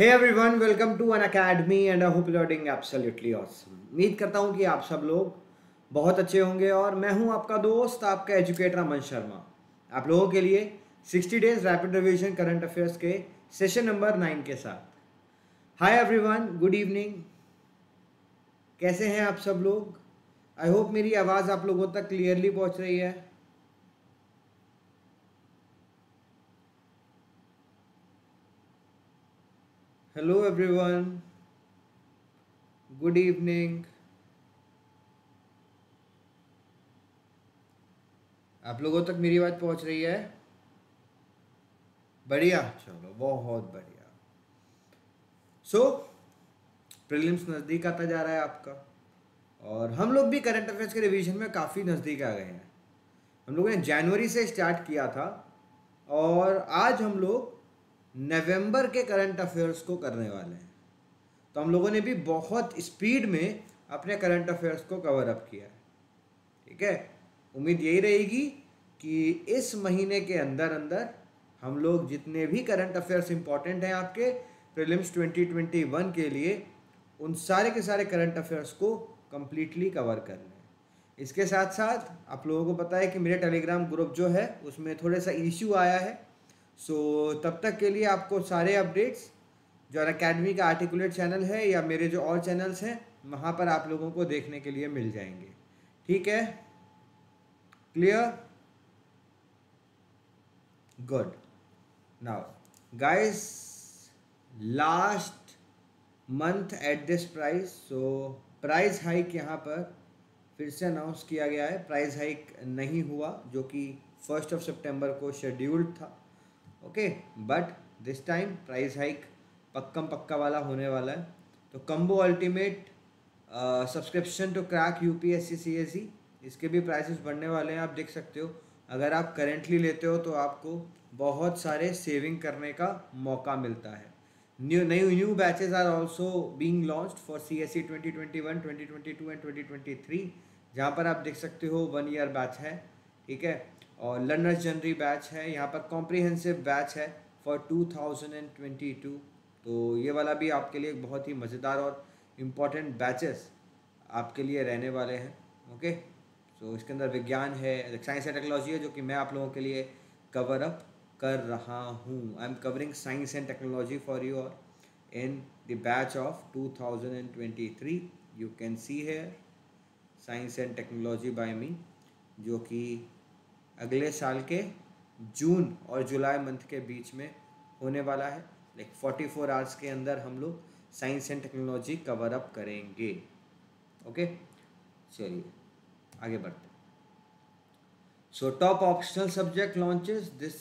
Hey everyone, welcome to Unacademy and I hope you are doing absolutely awesome. उम्मीद करता हूँ कि आप सब लोग बहुत अच्छे होंगे और मैं हूँ आपका दोस्त, आपका एजुकेटर अमन शर्मा, आप लोगों के लिए 60 days rapid revision current affairs के सेशन नंबर 9 के साथ। हाय एवरीवन, गुड इवनिंग, कैसे हैं आप सब लोग? आई होप मेरी आवाज़ आप लोगों तक क्लियरली पहुँच रही है। Hello everyone, good evening. आप लोगों तक मेरी बात पहुंच रही है? बढ़िया, चलो बहुत बढ़िया। सो प्रीलिम्स नज़दीक आता जा रहा है आपका और हम लोग भी करंट अफेयर्स के रिवीजन में काफ़ी नज़दीक आ गए हैं। हम लोगों ने जनवरी से स्टार्ट किया था और आज हम लोग नवंबर के करंट अफेयर्स को करने वाले हैं। तो हम लोगों ने भी बहुत स्पीड में अपने करंट अफेयर्स को कवर अप किया है, ठीक है। उम्मीद यही रहेगी कि इस महीने के अंदर अंदर हम लोग जितने भी करंट अफेयर्स इंपॉर्टेंट हैं आपके प्रीलिम्स 2021 के लिए, उन सारे के सारे करंट अफेयर्स को कम्प्लीटली कवर कर लें। इसके साथ साथ आप लोगों को पता है कि मेरे टेलीग्राम ग्रुप जो है उसमें थोड़ा सा इश्यू आया है। सो तब तक के लिए आपको सारे अपडेट्स जो अनअकैडमी का आर्टिकुलेट चैनल है या मेरे जो और चैनल्स हैं वहाँ पर आप लोगों को देखने के लिए मिल जाएंगे, ठीक है? Clear? Good. Now guys, last month at this price, so price hike यहाँ पर फिर से अनाउंस किया गया है। प्राइस हाइक नहीं हुआ जो कि 1 सितंबर को शेड्यूल्ड था, okay, but this time price hike पक्कम पक्का वाला होने वाला है। तो combo ultimate subscription to crack UPSC CSE, इसके भी प्राइसेस बढ़ने वाले हैं। आप देख सकते हो, अगर आप करेंटली लेते हो तो आपको बहुत सारे सेविंग करने का मौका मिलता है। New batches are also being launched for CSE 2021, 2022 and 2023, जहाँ पर आप देख सकते हो 1 ईयर बैच है, ठीक है, और लर्नर्स जनरल बैच है। यहाँ पर कॉम्प्रिहेंसिव बैच है फॉर 2022। तो ये वाला भी आपके लिए बहुत ही मज़ेदार और इम्पॉर्टेंट बैचेस आपके लिए रहने वाले हैं, ओके। सो इसके अंदर विज्ञान है, साइंस एंड टेक्नोलॉजी है, जो कि मैं आप लोगों के लिए कवर अप कर रहा हूँ। I am covering science and technology for you और in the batch of 2023। You can see here science and technology by me, जो कि अगले साल के जून और जुलाई मंथ के बीच में होने वाला है। लाइक 44 आवर्स के अंदर हम लोग science and technology cover up करेंगे, ओके। चलिए आगे बढ़ते। So top optional subject launches this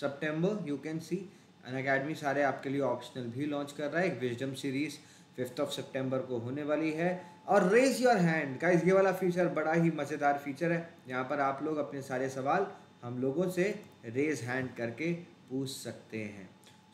September, you can see Unacademy सारे आपके लिए ऑप्शनल भी लॉन्च कर रहा है। एक विजडम सीरीज 5 सितंबर को होने वाली है। और रेज योर हैंड गाइस, ये वाला फीचर बड़ा ही मज़ेदार फीचर है। यहाँ पर आप लोग अपने सारे सवाल हम लोगों से रेज हैंड करके पूछ सकते हैं।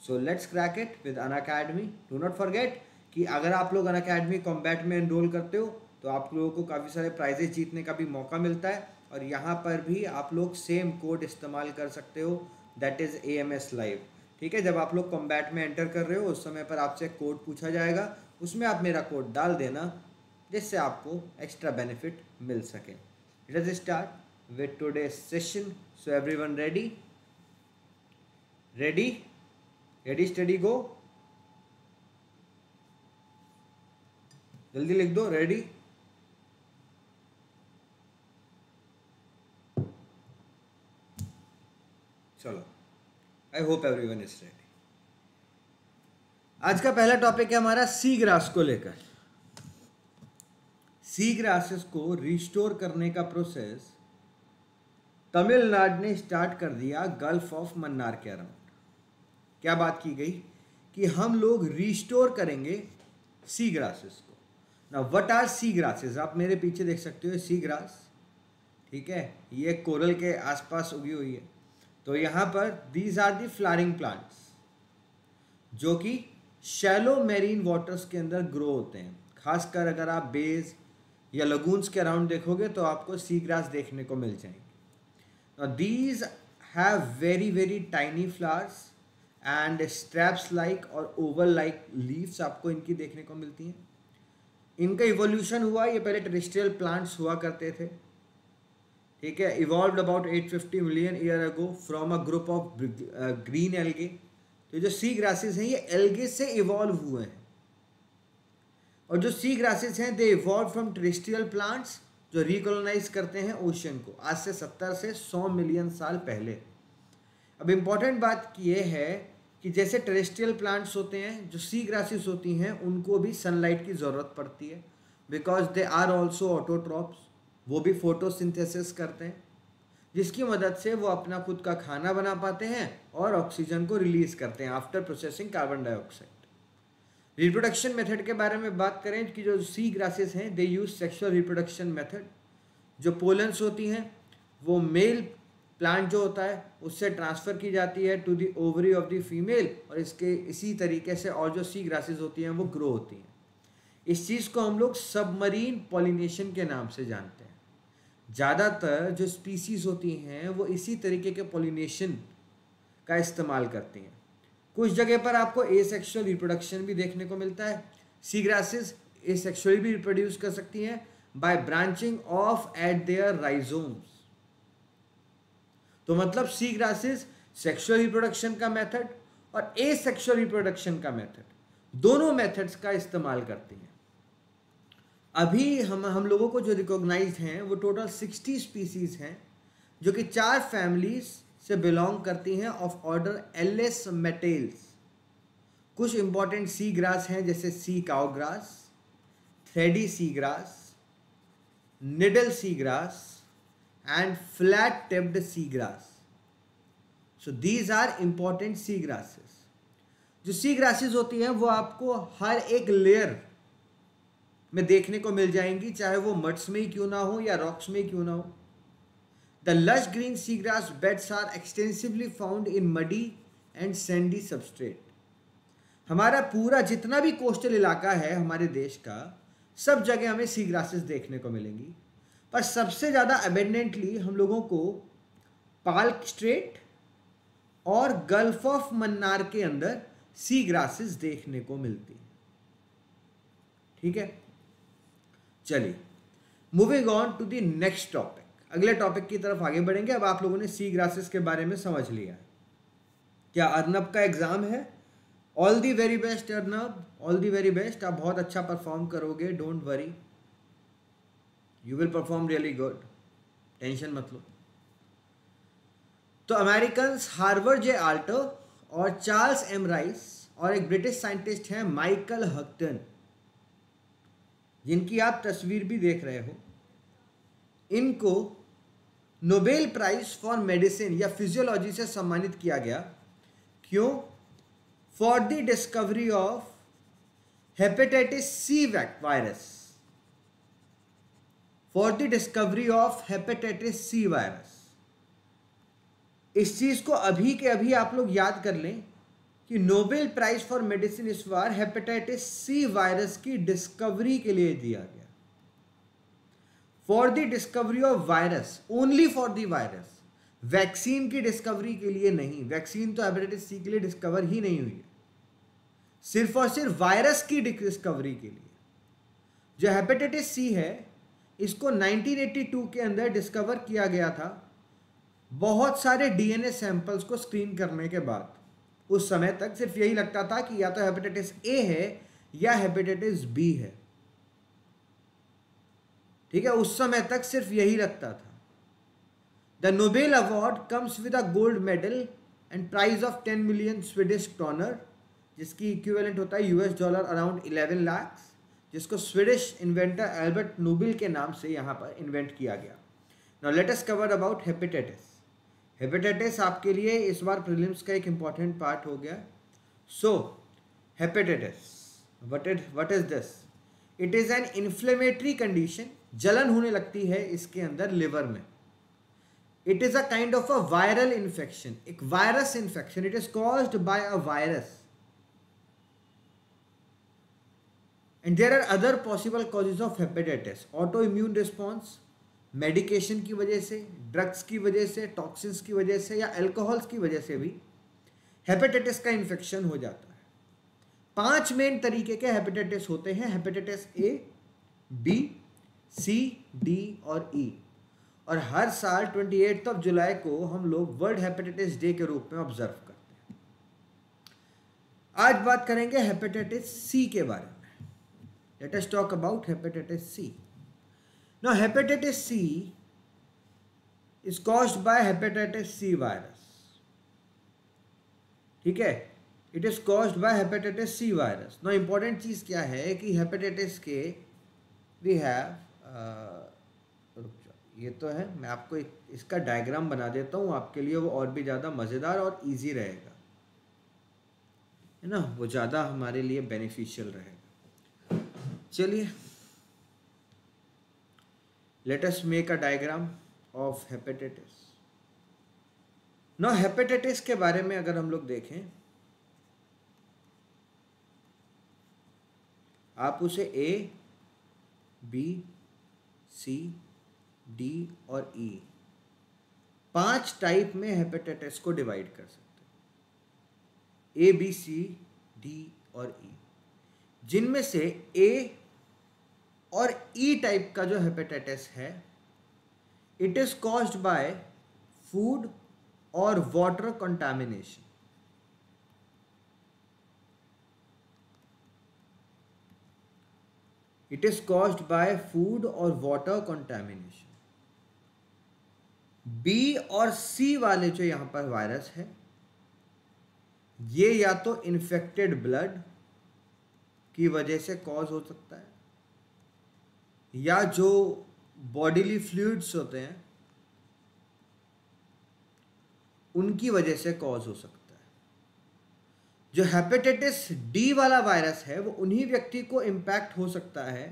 So let's crack it with Unacademy. Do not forget कि अगर आप लोग अनअकैडमी कॉम्बैट में एनरोल करते हो तो आप लोगों को काफ़ी सारे प्राइजेस जीतने का भी मौका मिलता है। और यहाँ पर भी आप लोग सेम कोड इस्तेमाल कर सकते हो, दैट इज़ AMS Live, ठीक है। जब आप लोग कॉम्बैट में एंटर कर रहे हो उस समय पर आपसे कोड पूछा जाएगा, उसमें आप मेरा कोड डाल देना जिससे आपको एक्स्ट्रा बेनिफिट मिल सके। Let's start with today session. So everyone ready? Ready? Ready study go, जल्दी लिख दो रेडी। चलो, I hope everyone is ready. आज का पहला टॉपिक है हमारा सी ग्रास को लेकर। सी ग्रासेस को रिस्टोर करने का प्रोसेस तमिलनाडु ने स्टार्ट कर दिया गल्फ ऑफ मन्नार के अराउंड। क्या बात की गई कि हम लोग रिस्टोर करेंगे सी ग्रासेस को। ना व्हाट आर सी ग्रासेस? आप मेरे पीछे देख सकते हो सी ग्रास, ठीक है, ये कोरल के आसपास उगी हुई है। तो यहाँ पर these are the flowering plants जो कि शैलो मैरीन वाटर्स के अंदर ग्रो होते हैं। खासकर अगर आप बेज या लगून्स के अराउंड देखोगे तो आपको सी ग्रास देखने को मिल जाएंगे। These have very very tiny flowers and straps like और ओवल लाइक लीव्स आपको इनकी देखने को मिलती हैं। इनका इवोल्यूशन हुआ, ये पहले टेरेस्ट्रियल प्लांट्स हुआ करते थे, ठीक है। Evolved about 850 million year ago from a group of green algae. तो जो सी ग्रासेस हैं ये एल्गे से इवॉल्व हुए हैं, और जो सी ग्रासेस हैं they evolve from terrestrial plants जो रिकोलोनाइज करते हैं ओशन को आज से 70 से 100 मिलियन साल पहले। अब इम्पॉर्टेंट बात ये है कि जैसे टेरेस्ट्रियल प्लांट्स होते हैं, जो सी ग्रासेस होती हैं उनको भी सनलाइट की ज़रूरत पड़ती है, because they are also autotrophs. वो भी फोटोसिंथेसिस करते हैं जिसकी मदद से वो अपना खुद का खाना बना पाते हैं और ऑक्सीजन को रिलीज़ करते हैं after processing carbon dioxide. Reproduction method के बारे में बात करें कि जो सी ग्रासेस हैं they use sexual reproduction method. जो पोलेंस होती हैं वो मेल प्लांट जो होता है उससे ट्रांसफ़र की जाती है to the ovary of the female, और इसके इसी तरीके से और जो सी ग्रासेस होती हैं वो ग्रो होती हैं। इस चीज़ को हम लोग सबमरीन पॉलिनेशन के नाम से जानते हैं। ज़्यादातर जो स्पीसीज़ होती हैं वो इसी तरीके के पॉलिनेशन का इस्तेमाल करती हैं। कुछ जगह पर आपको एसेक्सुअल रिप्रोडक्शन भी देखने को मिलता है। सी ग्रासेस एसेक्सुअली भी रिप्रोड्यूस कर सकती हैं by branching off at their rhizomes. तो मतलब सी ग्रासेस सेक्सुअल रिप्रोडक्शन का मेथड और एसेक्सुअल रिप्रोडक्शन का मेथड, दोनों मेथड्स का इस्तेमाल करती हैं। अभी हम लोगों को जो रिकॉग्नाइज्ड हैं वो टोटल 60 स्पीसीज़ हैं जो कि 4 फैमिलीज से बिलोंग करती हैं ऑफ ऑर्डर एलेस मेटेल्स। कुछ इंपॉर्टेंट सी ग्रास हैं जैसे sea cow grass, thready sea grass, needle sea grass and flat tipped seagrass. So these are important seagrasses. जो seagrasses होती हैं वो आपको हर एक लेयर में देखने को मिल जाएंगी, चाहे वो मड्स में ही क्यों ना हो या रॉक्स में ही क्यों ना हो। The lush green seagrass beds are extensively found in muddy and sandy substrate. हमारा पूरा जितना भी कोस्टल इलाका है हमारे देश का, सब जगह हमें seagrasses देखने को मिलेंगी, पर सबसे ज़्यादा एबेंडेंटली हम लोगों को पाल्क स्ट्रेट और गल्फ ऑफ मन्नार के अंदर सी ग्रासेस देखने को मिलती हैं, ठीक है। चलिए moving on to the next topic, अगले टॉपिक की तरफ आगे बढ़ेंगे। अब आप लोगों ने सी ग्रासेस के बारे में समझ लिया है। क्या अर्नब का एग्ज़ाम है? All the very best Arnab, all the very best. आप बहुत अच्छा परफॉर्म करोगे, don't worry, you will perform really good, tension मत लो। तो अमेरिकन्स हार्वर्ड जे आल्टो और चार्ल्स एम राइस और एक ब्रिटिश साइंटिस्ट हैं माइकल हक्टन, जिनकी आप तस्वीर भी देख रहे हो, इनको नोबेल प्राइज फॉर मेडिसिन या फिजियोलॉजी से सम्मानित किया गया। क्यों? For the discovery of hepatitis C virus, for the discovery of hepatitis C virus. इस चीज़ को अभी के अभी आप लोग याद कर लें कि नोबेल प्राइज फॉर मेडिसिन इस बार हेपेटाइटिस सी वायरस की डिस्कवरी के लिए दिया गया। For the discovery of virus, only for the virus, vaccine की डिस्कवरी के लिए नहीं। वैक्सीन तो हेपेटाइटिस सी के लिए डिस्कवर ही नहीं हुई है, सिर्फ और सिर्फ वायरस की डिस्कवरी के लिए। जो हेपेटाइटिस सी है इसको 1982 के अंदर डिस्कवर किया गया था, बहुत सारे डीएनए सैंपल्स को स्क्रीन करने के बाद। उस समय तक सिर्फ यही लगता था कि या तो हेपेटाइटिस ए है या हेपेटाइटिस बी है, ठीक है, उस समय तक सिर्फ यही लगता था। The Nobel award comes with a gold medal and prize of 10 million Swedish kronor, जिसकी इक्विवेलेंट होता है $11 अराउंड 11 लाख, जिसको स्वीडिश इन्वेंटर एल्बर्ट नोबेल के नाम से यहाँ पर इन्वेंट किया गया। Now let us cover about hepatitis. Hepatitis आपके लिए इस बार प्रीलिम्स का एक इम्पॉर्टेंट पार्ट हो गया। So hepatitis, what is this? It is an inflammatory condition, जलन होने लगती है इसके अंदर लिवर में। It is a kind of a viral infection, एक virus infection. It is caused by a virus and there are other possible causes of hepatitis: autoimmune response, medication की वजह से, drugs की वजह से, toxins की वजह से या alcohols की वजह से भी हेपेटाइटिस का इन्फेक्शन हो जाता है। 5 मेन तरीके के हेपेटाइटिस होते हैं, hepatitis A, B, C, D और ई। और हर साल 28 ऑफ जुलाई को हम लोग वर्ल्ड हेपेटाइटिस डे के रूप में ऑब्जर्व करते हैं। आज बात करेंगे हेपेटाइटिस सी के बारे में। Let us talk about hepatitis C. Now hepatitis C is caused by hepatitis C virus. ठीक है, it is caused by hepatitis C virus. Now important चीज़ क्या है कि हेपेटाइटिस के वी हैव, ये तो है, मैं आपको इसका डायग्राम बना देता हूँ आपके लिए, वो और भी ज़्यादा मज़ेदार और इजी रहेगा, है ना, वो ज़्यादा हमारे लिए बेनिफिशियल रहेगा। चलिए let us make a diagram of hepatitis. No hepatitis के बारे में अगर हम लोग देखें, आप उसे ए, बी, सी, डी और ई 5 टाइप में हेपेटाइटिस को डिवाइड कर सकते हैं, ए, बी, सी, डी और ई। जिनमें से ए और ई टाइप का जो हेपेटाइटिस है, it is caused by food और water contamination. It is caused by food और वाटर कंटामिनेशन। बी और सी वाले जो यहां पर वायरस है, ये या तो इन्फेक्टेड ब्लड की वजह से कॉज हो सकता है, या जो बॉडीली फ्लूइड्स होते हैं उनकी वजह से कॉज हो सकता है। जो हेपेटाइटिस डी वाला वायरस है, वो उन्हीं व्यक्ति को इम्पैक्ट हो सकता है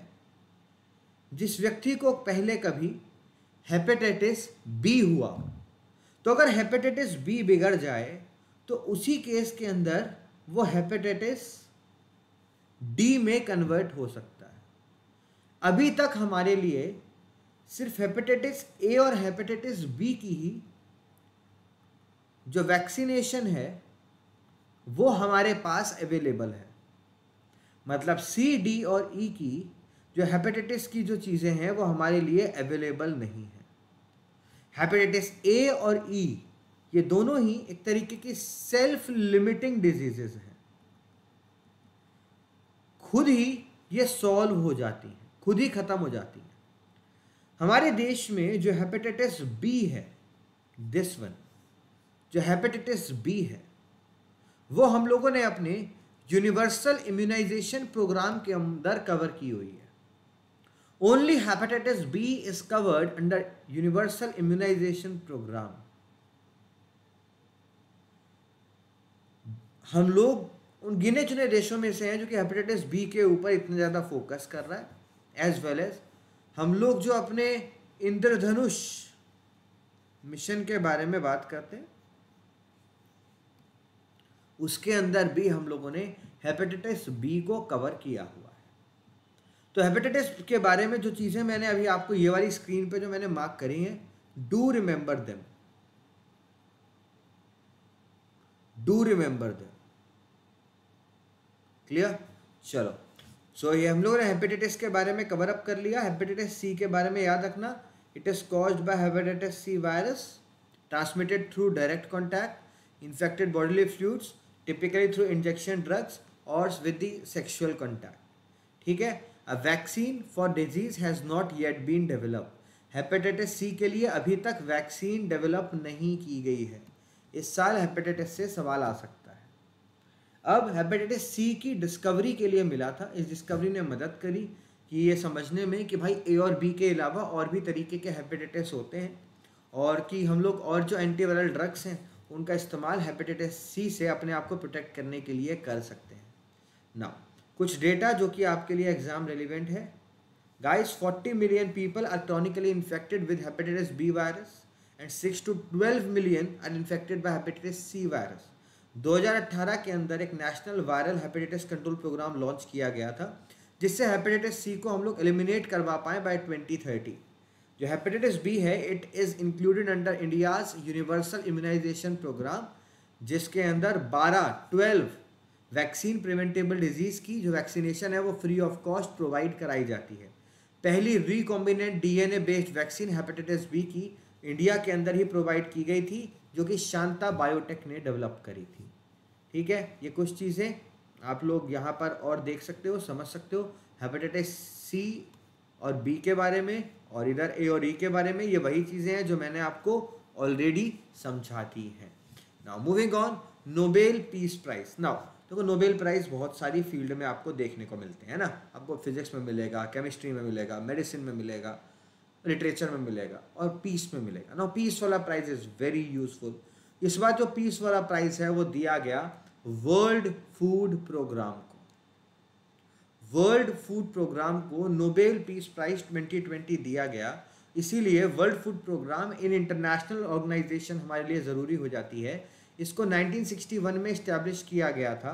जिस व्यक्ति को पहले कभी हेपेटाइटिस बी हुआ। तो अगर हेपेटाइटिस बी बिगड़ जाए तो उसी केस के अंदर वो हेपेटाइटिस डी में कन्वर्ट हो सकता है। अभी तक हमारे लिए सिर्फ हेपेटाइटिस ए और हेपेटाइटिस बी की ही जो वैक्सीनेशन है वो हमारे पास अवेलेबल है। मतलब सी, डी और ई की जो हेपेटाइटिस की जो चीज़ें हैं वो हमारे लिए अवेलेबल नहीं है। हेपेटाइटिस ए और ई ये दोनों ही एक तरीके की सेल्फ लिमिटिंग डिजीजेस हैं, खुद ही ये सॉल्व हो जाती हैं, खुद ही ख़त्म हो जाती हैं। हमारे देश में जो हेपेटाइटिस बी है, दिस वन जो हेपेटाइटिस बी है, वो हम लोगों ने अपने यूनिवर्सल इम्यूनाइजेशन प्रोग्राम के अंदर कवर की हुई है। Only hepatitis B is covered under universal immunisation programme. हम लोग उन गिने चुने देशों में से हैं जो कि हेपेटाइटिस बी के ऊपर इतना ज़्यादा फोकस कर रहा है, एज वेल एज हम लोग जो अपने इंद्रधनुष मिशन के बारे में बात करते हैं, उसके अंदर भी हम लोगों ने हेपेटाइटिस बी को कवर किया हुआ है। तो हेपेटाइटिस के बारे में जो चीज़ें मैंने अभी आपको ये वाली स्क्रीन पे जो मैंने मार्क करी हैं, do remember them, do remember them. Clear? चलो, सो ये हम लोगों ने हेपेटाइटिस के बारे में कवर अप कर लिया। हेपेटाइटिस सी के बारे में याद रखना, it is caused by hepatitis C virus, transmitted through direct contact, infected bodily fluids, typically through injection drugs और विद दी सेक्शुअल कॉन्टैक्ट। ठीक है, a vaccine for disease has not yet been developed. Hepatitis C के लिए अभी तक vaccine develop नहीं की गई है। इस साल हेपेटाइटिस से सवाल आ सकता है। अब हेपेटाइटिस सी की डिस्कवरी के लिए मिला था, इस डिस्कवरी ने मदद करी कि ये समझने में कि भाई ए और बी के अलावा और भी तरीके के हेपेटाइटिस होते हैं, और कि हम लोग और जो एंटीवायरल ड्रग्स हैं उनका इस्तेमाल हेपेटाइटिस सी से अपने आप को प्रोटेक्ट करने के लिए कर सकते हैं। नाउ कुछ डेटा जो कि आपके लिए एग्जाम रेलिवेंट है guys. 40 million people are chronically infected with hepatitis B virus and 6 to 12 million are infected by hepatitis C virus. 2018 के अंदर एक national viral hepatitis control programme launch किया गया था, जिससे हेपेटाइटिस सी को हम लोग एलिमिनेट करवा पाएँ बाय 2030। जो हेपेटाइटिस बी है, it is included under India's universal immunisation programme, जिसके अंदर 12 वैक्सीन प्रिवेंटेबल डिजीज़ की जो वैक्सीनेशन है वो फ्री ऑफ कॉस्ट प्रोवाइड कराई जाती है। पहली recombinant DNA based vaccine hepatitis B की इंडिया के अंदर ही प्रोवाइड की गई थी, जो कि शांता बायोटेक ने डेवलप करी थी। ठीक है, ये कुछ चीज़ें आप लोग यहाँ पर और देख सकते हो, समझ सकते हो हेपेटाइटिस सी और बी के बारे में, और इधर ए और ई के बारे में। ये वही चीज़ें हैं जो मैंने आपको ऑलरेडी समझाती हैं। Now moving on, Nobel peace prize. Now देखो, नोबेल प्राइज़ बहुत सारी फील्ड में आपको देखने को मिलते हैं ना। आपको फिजिक्स में मिलेगा, केमिस्ट्री में मिलेगा, मेडिसिन में मिलेगा, लिटरेचर में मिलेगा और पीस में मिलेगा। नाउ पीस वाला प्राइज़ इज़ वेरी यूजफुल। इस बार जो पीस वाला प्राइज़ है वो दिया गया वर्ल्ड फूड प्रोग्राम को। वर्ल्ड फूड प्रोग्राम को नोबेल पीस प्राइज़ 2020 दिया गया, इसीलिए world food programme in international organisation हमारे लिए ज़रूरी हो जाती है। इसको 1961 में इस्टेब्लिश किया गया था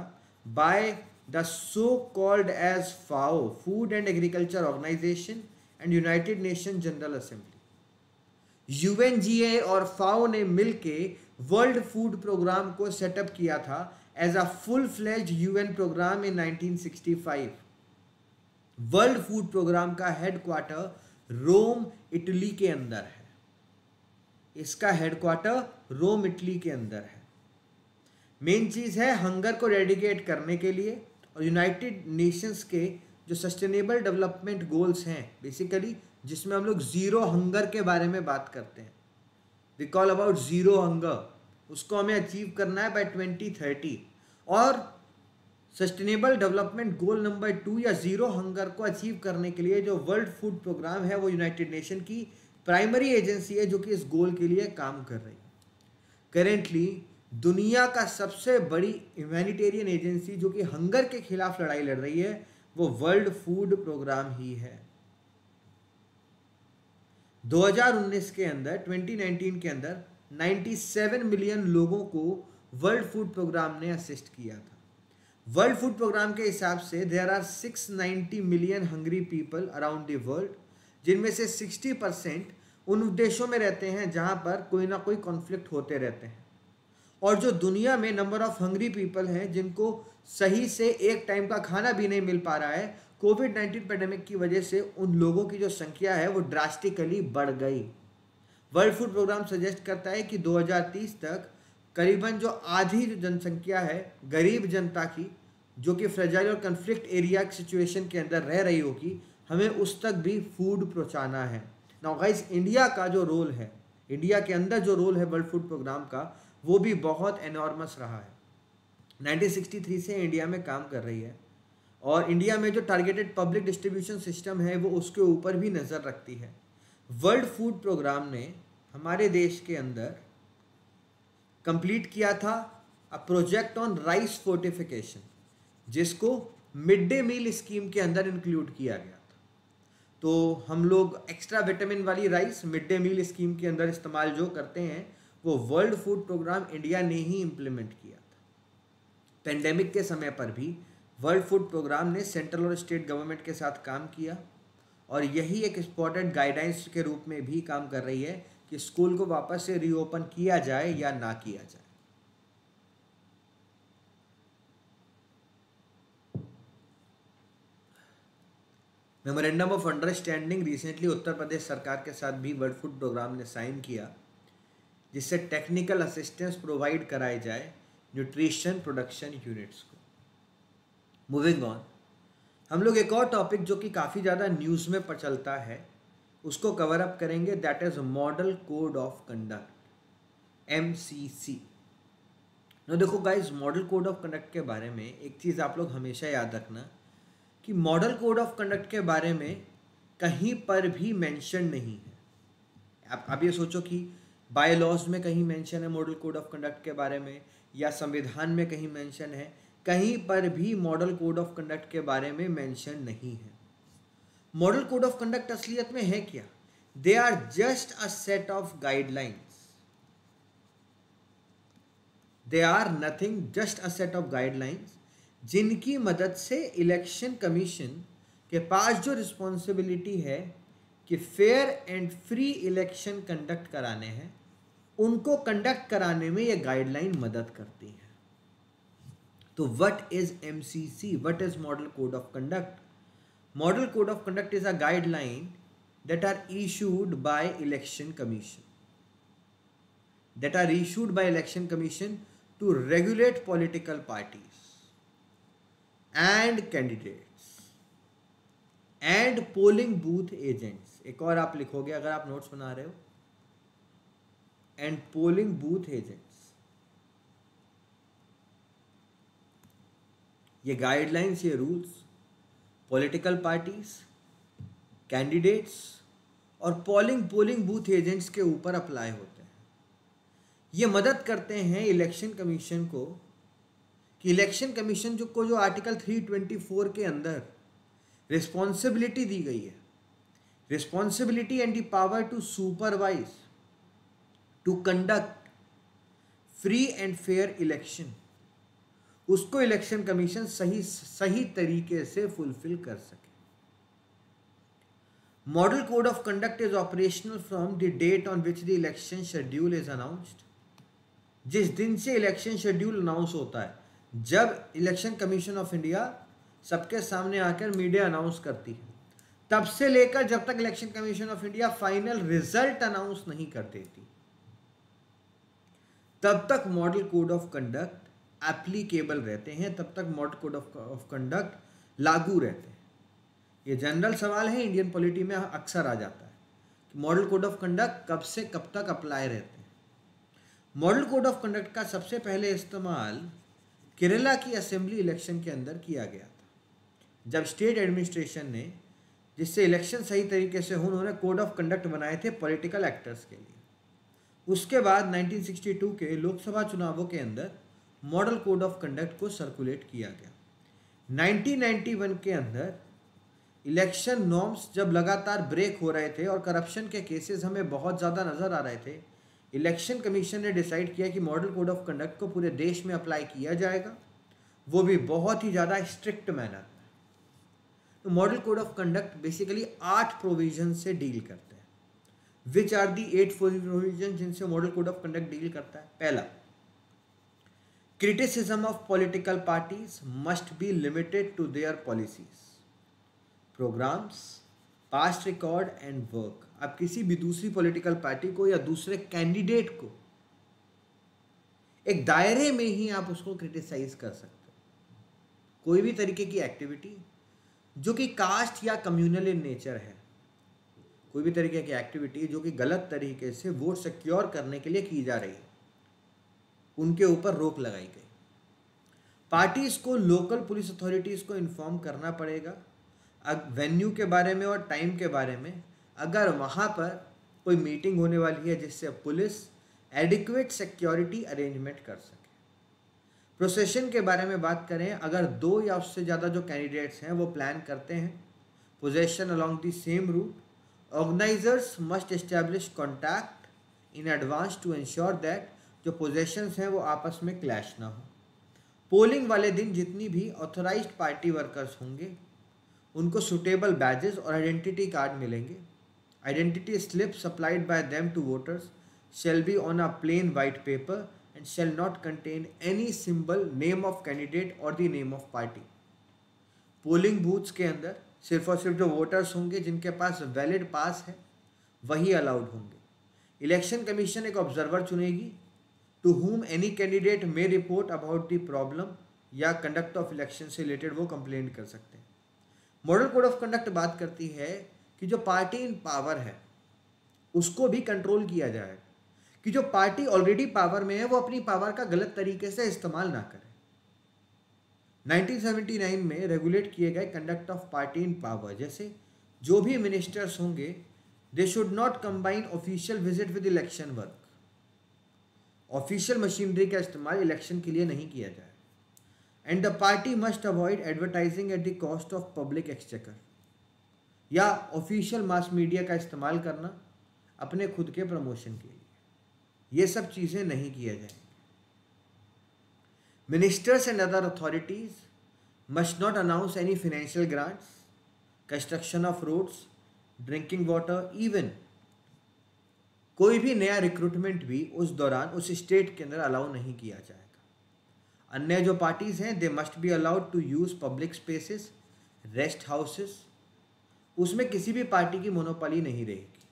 by the so called as FAO, food and agriculture organisation, and United Nation General Assembly. UNGA और फाओ ने मिलके वर्ल्ड फूड प्रोग्राम को सेटअप किया था as a full fledged UN programme in 1965। World food programme का headquarter Rome, Italy के अंदर है। इसका हेडक्वार्टर रोम, इटली के अंदर है। मेन चीज़ है हंगर को रेडिकेट करने के लिए, और यूनाइटेड नेशंस के जो सस्टेनेबल डेवलपमेंट गोल्स हैं बेसिकली, जिसमें हम लोग ज़ीरो हंगर के बारे में बात करते हैं, we call about zero hunger, उसको हमें अचीव करना है बाय 2030। और सस्टेनेबल डेवलपमेंट गोल नंबर 2 या ज़ीरो हंगर को अचीव करने के लिए जो वर्ल्ड फूड प्रोग्राम है वो यूनाइटेड नेशन की प्राइमरी एजेंसी है जो कि इस गोल के लिए काम कर रही है। करेंटली दुनिया का सबसे बड़ी ह्यूमैनिटेरियन एजेंसी जो कि हंगर के खिलाफ लड़ाई लड़ रही है वो वर्ल्ड फूड प्रोग्राम ही है। 2019 के अंदर, 2019 के अंदर 97 मिलियन लोगों को वर्ल्ड फूड प्रोग्राम ने असिस्ट किया था। वर्ल्ड फूड प्रोग्राम के हिसाब से there are 690 million hungry people around the world, जिनमें से 60% उन देशों में रहते हैं जहां पर कोई ना कोई कॉन्फ्लिक्ट होते रहते हैं। और जो दुनिया में नंबर ऑफ हंग्री पीपल हैं जिनको सही से एक टाइम का खाना भी नहीं मिल पा रहा है, कोविड-19 पेंडेमिक की वजह से उन लोगों की जो संख्या है वो ड्रास्टिकली बढ़ गई। वर्ल्ड फूड प्रोग्राम सजेस्ट करता है कि 2030 तक करीबन जो आधी जो जनसंख्या है गरीब जनता की, जो कि फ्रेजाइल और कन्फ्लिक्ट एरिया की सिचुएशन के अंदर रह रही होगी, हमें उस तक भी फूड पहुँचाना है। नाउ गाइस, इंडिया का जो रोल है, इंडिया के अंदर जो रोल है वर्ल्ड फूड प्रोग्राम का, वो भी बहुत एनॉर्मस रहा है। 1963 से इंडिया में काम कर रही है और इंडिया में जो टारगेटेड पब्लिक डिस्ट्रीब्यूशन सिस्टम है वो उसके ऊपर भी नज़र रखती है। वर्ल्ड फूड प्रोग्राम ने हमारे देश के अंदर कंप्लीट किया था a project on rice fortification, जिसको मिड डे मील स्कीम के अंदर इंक्लूड किया गया था। तो हम लोग एक्स्ट्रा विटामिन वाली rice mid day meal scheme के अंदर इस्तेमाल जो करते हैं वो वर्ल्ड फूड प्रोग्राम इंडिया ने ही इम्प्लीमेंट किया था। पेंडेमिक के समय पर भी वर्ल्ड फूड प्रोग्राम ने सेंट्रल और स्टेट गवर्नमेंट के साथ काम किया, और यही एक इम्पॉर्टेंट गाइडेंस के रूप में भी काम कर रही है कि स्कूल को वापस से रीओपन किया जाए या ना किया जाए। Memorandum of understanding recently Uttar Pradesh सरकार के साथ भी वर्ल्ड फूड प्रोग्राम ने साइन किया, जिससे टेक्निकल असिस्टेंस प्रोवाइड कराए जाए न्यूट्रिशन प्रोडक्शन यूनिट्स को। मूविंग ऑन, हम लोग एक और टॉपिक जो कि काफ़ी ज़्यादा न्यूज़ में प्रचलता है उसको कवर अप करेंगे, that is model code of conduct, MCC। No देखो guys, model code of conduct के बारे में एक चीज़ आप लोग हमेशा याद रखना कि मॉडल कोड ऑफ कंडक्ट के बारे में कहीं पर भी मेंशन नहीं है। आप ये सोचो कि बाय लॉज में कहीं मेंशन है मॉडल कोड ऑफ कंडक्ट के बारे में, या संविधान में कहीं मेंशन है, कहीं पर भी मॉडल कोड ऑफ कंडक्ट के बारे में मेंशन नहीं है। मॉडल कोड ऑफ कंडक्ट असलियत में है क्या? They are just a set of guidelines, they are nothing, just a set of guidelines, जिनकी मदद से इलेक्शन कमीशन के पास जो रिस्पॉन्सिबिलिटी है कि fair and free election conduct कराने हैं, उनको कंडक्ट कराने में ये गाइडलाइन मदद करती है। तो what is MCC, what is model code of conduct? Model code of conduct is a guideline that are issued by election commission to regulate political parties and candidates and polling booth agents। एक और आप लिखोगे अगर आप notes बना रहे हो, and polling booth agents। ये guidelines, ये rules political parties, कैंडिडेट्स और पोलिंग बूथ एजेंट्स के ऊपर अप्लाई होते हैं। ये मदद करते हैं इलेक्शन कमीशन को कि इलेक्शन कमीशन जो आर्टिकल 324 के अंदर रिस्पॉन्सिबिलिटी दी गई है, responsibility and the power to supervise to conduct free and fair election, उसको इलेक्शन कमीशन सही तरीके से फुलफिल कर सके। Model Code of Conduct is operational from the date on which the election schedule is announced। जिस दिन से election schedule announce होता है, जब इलेक्शन कमीशन ऑफ इंडिया सबके सामने आकर मीडिया अनाउंस करती है, तब से लेकर जब तक election commission of India final result announce नहीं कर देती, तब तक model code of conduct applicable रहते हैं, तब तक मॉडल कोड ऑफ कंडक्ट लागू रहते हैं। ये जनरल सवाल है, इंडियन पॉलिटी में अक्सर आ जाता है कि मॉडल कोड ऑफ कंडक्ट कब से कब तक अप्लाई रहते हैं। मॉडल कोड ऑफ कंडक्ट का सबसे पहले इस्तेमाल केरला की असेंबली इलेक्शन के अंदर किया गया था, जब स्टेट एडमिनिस्ट्रेशन ने, जिससे इलेक्शन सही तरीके से हो, उन्होंने कोड ऑफ कंडक्ट बनाए थे पॉलिटिकल एक्टर्स के लिए। उसके बाद 1962 के लोकसभा चुनावों के अंदर मॉडल कोड ऑफ कंडक्ट को सर्कुलेट किया गया। 1991 के अंदर इलेक्शन नॉर्म्स जब लगातार ब्रेक हो रहे थे और करप्शन के केसेस हमें बहुत ज़्यादा नज़र आ रहे थे, इलेक्शन कमीशन ने डिसाइड किया कि मॉडल कोड ऑफ कंडक्ट को पूरे देश में अप्लाई किया जाएगा, वो भी बहुत ही ज़्यादा स्ट्रिक्ट मैनर। तो model code of conduct basically 8 provision से डील करते हैं। विच आर दी 8 प्रोविजन जिनसे model code of conduct deal करता है? पहला, criticism of political parties must be limited to their policies, programmes, past record and work. आप किसी भी दूसरी पॉलिटिकल पार्टी को या दूसरे कैंडिडेट को एक दायरे में ही आप उसको क्रिटिसाइज कर सकते हो। कोई भी तरीके की एक्टिविटी जो कि कास्ट या कम्युनल इन नेचर है, कोई भी तरीके की एक्टिविटी जो कि गलत तरीके से वोट सिक्योर करने के लिए की जा रही है, उनके ऊपर रोक लगाई गई। पार्टीज को लोकल पुलिस अथॉरिटीज़ को इन्फॉर्म करना पड़ेगा वेन्यू के बारे में और टाइम के बारे में, अगर वहाँ पर कोई मीटिंग होने वाली है, जिससे पुलिस एडिक्वेट सिक्योरिटी अरेंजमेंट कर सके। प्रोसेशन के बारे में बात करें, अगर 2 या उससे ज़्यादा जो कैंडिडेट्स हैं वो प्लान करते हैं procession along the same route, organisers must establish contact in advance to ensure that जो पोजेशंस हैं वो आपस में क्लैश ना हो। पोलिंग वाले दिन जितनी भी ऑथोराइज पार्टी वर्कर्स होंगे उनको सुटेबल बैजेस और आइडेंटिटी कार्ड मिलेंगे। Identity slip supplied by them to voters shall be on a plain white paper and shall not contain any symbol, name of candidate और the name of party. Polling booths के अंदर सिर्फ और सिर्फ जो voters होंगे जिनके पास वैलिड पास है वही अलाउड होंगे। इलेक्शन कमीशन एक ऑब्जर्वर चुनेगी to whom any candidate may report about the problem या कंडक्ट ऑफ इलेक्शन से रिलेटेड, वो कंप्लेन कर सकते हैं। मॉडल कोड ऑफ कंडक्ट बात करती है कि जो पार्टी इन पावर है उसको भी कंट्रोल किया जाए, कि जो पार्टी ऑलरेडी पावर में है वो अपनी पावर का गलत तरीके से इस्तेमाल ना करे। 1979 में रेगुलेट किए गए conduct of party in power, जैसे जो भी मिनिस्टर्स होंगे they should not combine official visit with election work, official machinery का इस्तेमाल इलेक्शन के लिए नहीं किया जाए। And the party must avoid advertising at the cost of public exchequer, या ऑफिशियल मास मीडिया का इस्तेमाल करना अपने खुद के प्रमोशन के लिए, ये सब चीज़ें नहीं किया जाएंगी। Ministers and other authorities must not announce any financial grants, construction of roads, drinking water, even कोई भी नया रिक्रूटमेंट भी उस दौरान उस स्टेट के अंदर अलाउ नहीं किया जाएगा। अन्य जो पार्टीज़ हैं they must be allowed to use public spaces, rest houses, उसमें किसी भी पार्टी की मोनोपोली नहीं रहेगी।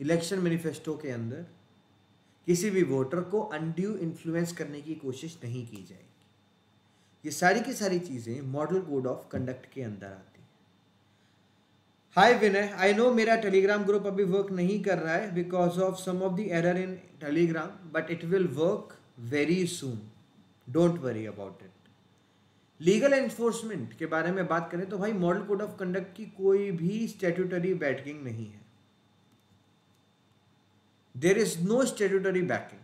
इलेक्शन मैनिफेस्टो के अंदर किसी भी वोटर को अनड्यू इन्फ्लुएंस करने की कोशिश नहीं की जाएगी। ये सारी की सारी चीज़ें मॉडल कोड ऑफ कंडक्ट के अंदर आती हैं। हाय विनय, आई नो मेरा टेलीग्राम ग्रुप अभी वर्क नहीं कर रहा है because of some of the error in Telegram, but it will work very soon, don't worry about it. Legal enforcement के बारे में बात करें तो भाई मॉडल कोड ऑफ कंडक्ट की कोई भी स्टैट्यूटरी बैकिंग नहीं है। There is no statutory backing,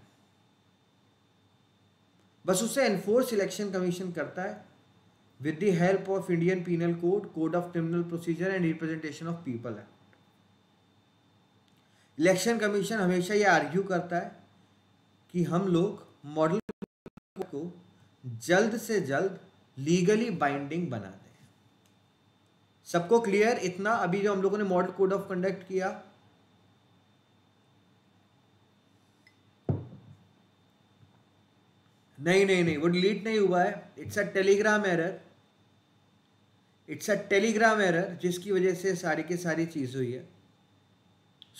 बस उसे एनफोर्स इलेक्शन कमीशन करता है with the help of Indian penal code, code of criminal procedure and representation of people act. Election commission हमेशा ये आर्ग्यू करता है कि हम लोग मॉडल कोड को जल्द से जल्द लीगली बाइंडिंग बना दें। सबको क्लियर इतना? अभी जो हम लोगों ने मॉडल कोड ऑफ कंडक्ट किया, नहीं, वो डिलीट नहीं हुआ है। इट्स अ टेलीग्राम एरर, जिसकी वजह से सारी की सारी चीज़ हुई है।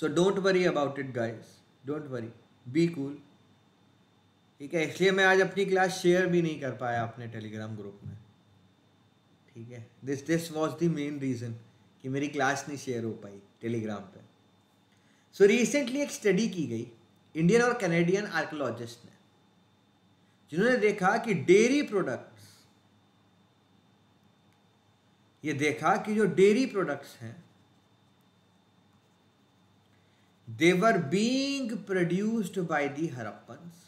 So don't worry about it guys, don't worry, be cool, ठीक है? इसलिए मैं आज अपनी क्लास शेयर भी नहीं कर पाया अपने टेलीग्राम ग्रुप में, ठीक है? This was the main reason कि मेरी क्लास नहीं शेयर हो पाई टेलीग्राम पे। सो रिसेंटली एक स्टडी की गई इंडियन और कैनेडियन आर्कियोलॉजिस्ट ने, जिन्होंने देखा कि जो डेयरी प्रोडक्ट्स हैं they were being produced by the Harappans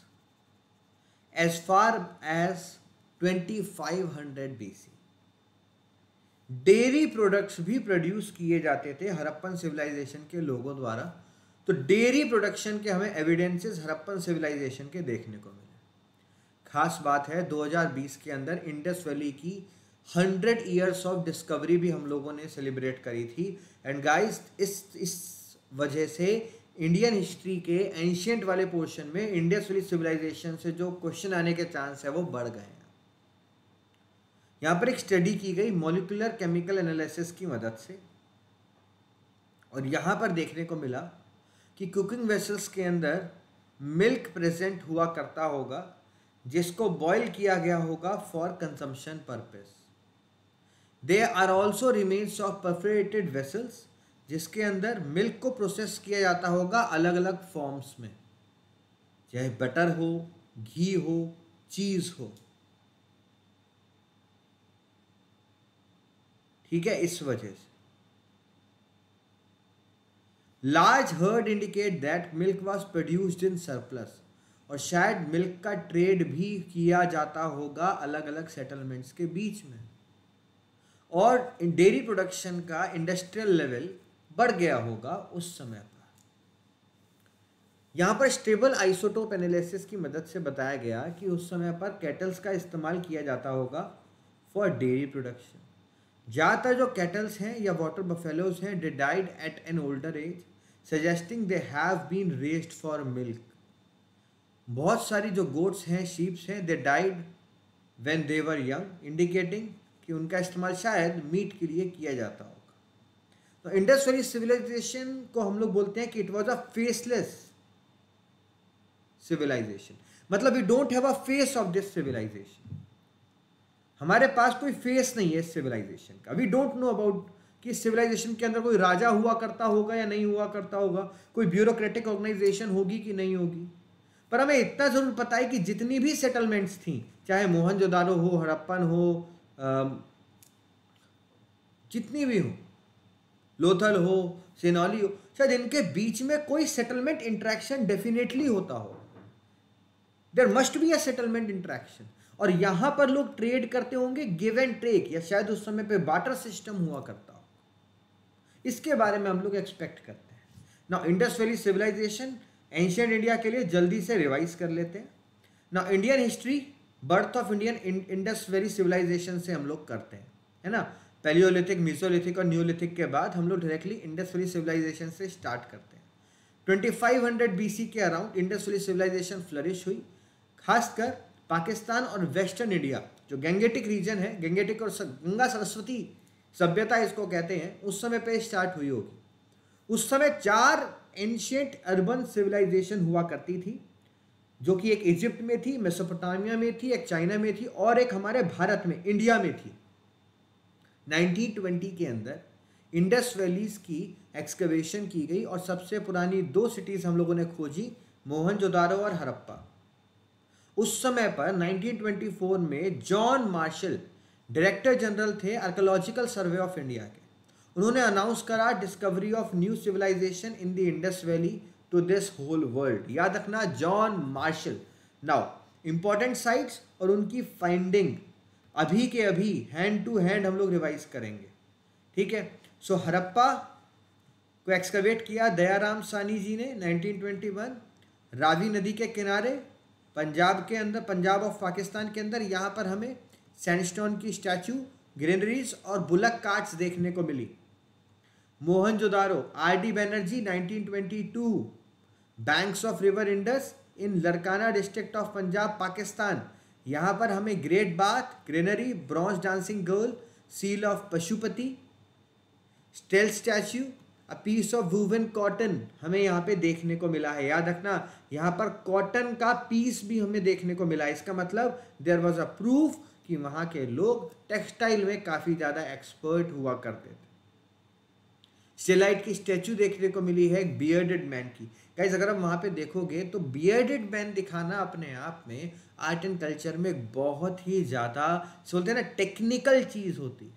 as far as 2500 BC। Dairy products भी प्रोड्यूस किए जाते थे हरप्पन सिविलाइजेशन के लोगों द्वारा, तो डेयरी प्रोडक्शन के हमें एविडेंसेस हरप्पन सिविलाइजेशन के देखने को मिले। खास बात है 2020 के अंदर इंडस वैली की 100 ईयर्स ऑफ डिस्कवरी भी हम लोगों ने सेलिब्रेट करी थी। एंड गाइस इस वजह से इंडियन हिस्ट्री के एंशियंट वाले पोर्शन में इंडस वैली सिविलाइजेशन से जो क्वेश्चन आने के चांस है वो बढ़ गए हैं। यहाँ पर एक स्टडी की गई मॉलिक्यूलर केमिकल एनालिसिस की मदद से, और यहाँ पर देखने को मिला कि कुकिंग वेसल्स के अंदर मिल्क प्रेजेंट हुआ करता होगा जिसको बॉयल किया गया होगा for consumption purpose. They are also remains of perforated vessels जिसके अंदर मिल्क को प्रोसेस किया जाता होगा अलग अलग फॉर्म्स में, चाहे बटर हो, घी हो, चीज़ हो, ठीक है? इस वजह से large herd indicate that milk was produced in surplus, और शायद मिल्क का ट्रेड भी किया जाता होगा अलग अलग सेटलमेंट्स के बीच में, और डेयरी प्रोडक्शन का इंडस्ट्रियल लेवल बढ़ गया होगा उस समय पर। यहाँ पर स्टेबल आइसोटोप एनालिसिस की मदद से बताया गया कि उस समय पर कैटल्स का इस्तेमाल किया जाता होगा फॉर डेयरी प्रोडक्शन। ज़्यादातर जो कैटल्स हैं या वाटर बफेलोज हैं they died at an older age suggesting they have been raised for milk. बहुत सारी जो गोट्स हैं, शीप्स हैं, they died when they were young, indicating कि उनका इस्तेमाल शायद मीट के लिए किया जाता होगा। तो इंडस वैली सिविलाइजेशन को हम लोग बोलते हैं कि it was a faceless civilisation, मतलब we don't have a face of this civilisation. हमारे पास कोई फेस नहीं है सिविलाइजेशन का। वी डोंट नो अबाउट कि सिविलाइजेशन के अंदर कोई राजा हुआ करता होगा या नहीं हुआ करता होगा, कोई ब्यूरोक्रेटिक ऑर्गेनाइजेशन होगी कि नहीं होगी, पर हमें इतना ज़रूर पता है कि जितनी भी सेटलमेंट्स थीं, चाहे मोहनजोदारो हो, हड़प्पन हो, जितनी भी हो, लोथल हो, सेनौली हो, शायद इनके बीच में कोई सेटलमेंट इंट्रैक्शन डेफिनेटली होता हो। There must be a settlement interaction, और यहाँ पर लोग ट्रेड करते होंगे, गिव एंड टेक, या शायद उस समय पे बाटर सिस्टम हुआ करता हो। इसके बारे में हम लोग एक्सपेक्ट करते हैं। Now Indus valley civilisation ancient India के लिए जल्दी से रिवाइज कर लेते हैं। ना Indian history birth of Indian Indus valley civilisation से हम लोग करते हैं, है ना? पैलियोलिथिक, मीसोलिथिक और न्यूलिथिक के बाद हम लोग डायरेक्टली इंडस वैली सिविलाइजेशन से स्टार्ट करते हैं। 2500 बीसी के around Indus valley civilisation flourish हुई, खासकर पाकिस्तान और वेस्टर्न इंडिया जो गंगेटिक रीजन है, गंगेटिक और गंगा सरस्वती सभ्यता इसको कहते हैं, उस समय पे स्टार्ट हुई होगी। उस समय 4 एंशिएंट अर्बन सिविलाइजेशन हुआ करती थी, जो कि एक इजिप्ट में थी, मेसोपोटामिया में थी, एक चाइना में थी और एक हमारे भारत में इंडिया में थी। 1920 के अंदर इंडस वैलीज की एक्सकवेशन की गई और सबसे पुरानी 2 सिटीज हम लोगों ने खोजी, मोहनजोदारो और हड़प्पा। उस समय पर 1924 में जॉन मार्शल डायरेक्टर जनरल थे आर्कियोलॉजिकल सर्वे ऑफ इंडिया के। उन्होंने अनाउंस करा discovery of new civilisation in the Indus valley to this whole world. याद रखना, John Marshall. Now important sites और उनकी फाइंडिंग अभी के अभी हैंड टू हैंड हम लोग रिवाइज करेंगे, ठीक है। सो हड़प्पा को एक्सकवेट किया दयाराम साहनी जी ने 1921, रावी नदी के किनारे पंजाब के अंदर, पंजाब ऑफ पाकिस्तान के अंदर। यहाँ पर हमें सैंडस्टोन की स्टैचू, ग्रीनरीज और बुलक कार्ट्स देखने को मिली। Mohenjodaro, R D Banerjee 1922, banks of river Indus in Larkana district of Punjab Pakistan. यहाँ पर हमें great bath, greenery, bronze dancing girl, seal of Pashupati, stele statue, a piece of woven cotton हमें यहाँ पे देखने को मिला है। याद रखना, यहाँ पर कॉटन का पीस भी हमें देखने को मिला। इसका मतलब देयर वाज अ प्रूफ कि वहाँ के लोग टेक्सटाइल में काफ़ी ज़्यादा एक्सपर्ट हुआ करते थे। स्टेलाइट की स्टैचू देखने को मिली है, एक बियर्डेड मैन की। गाइस अगर आप वहाँ पे देखोगे तो बियर्डेड मैन दिखाना अपने आप में आर्ट एंड कल्चर में एक बहुत ही ज़्यादा, बोलते हैं ना, टेक्निकल चीज़ होती है।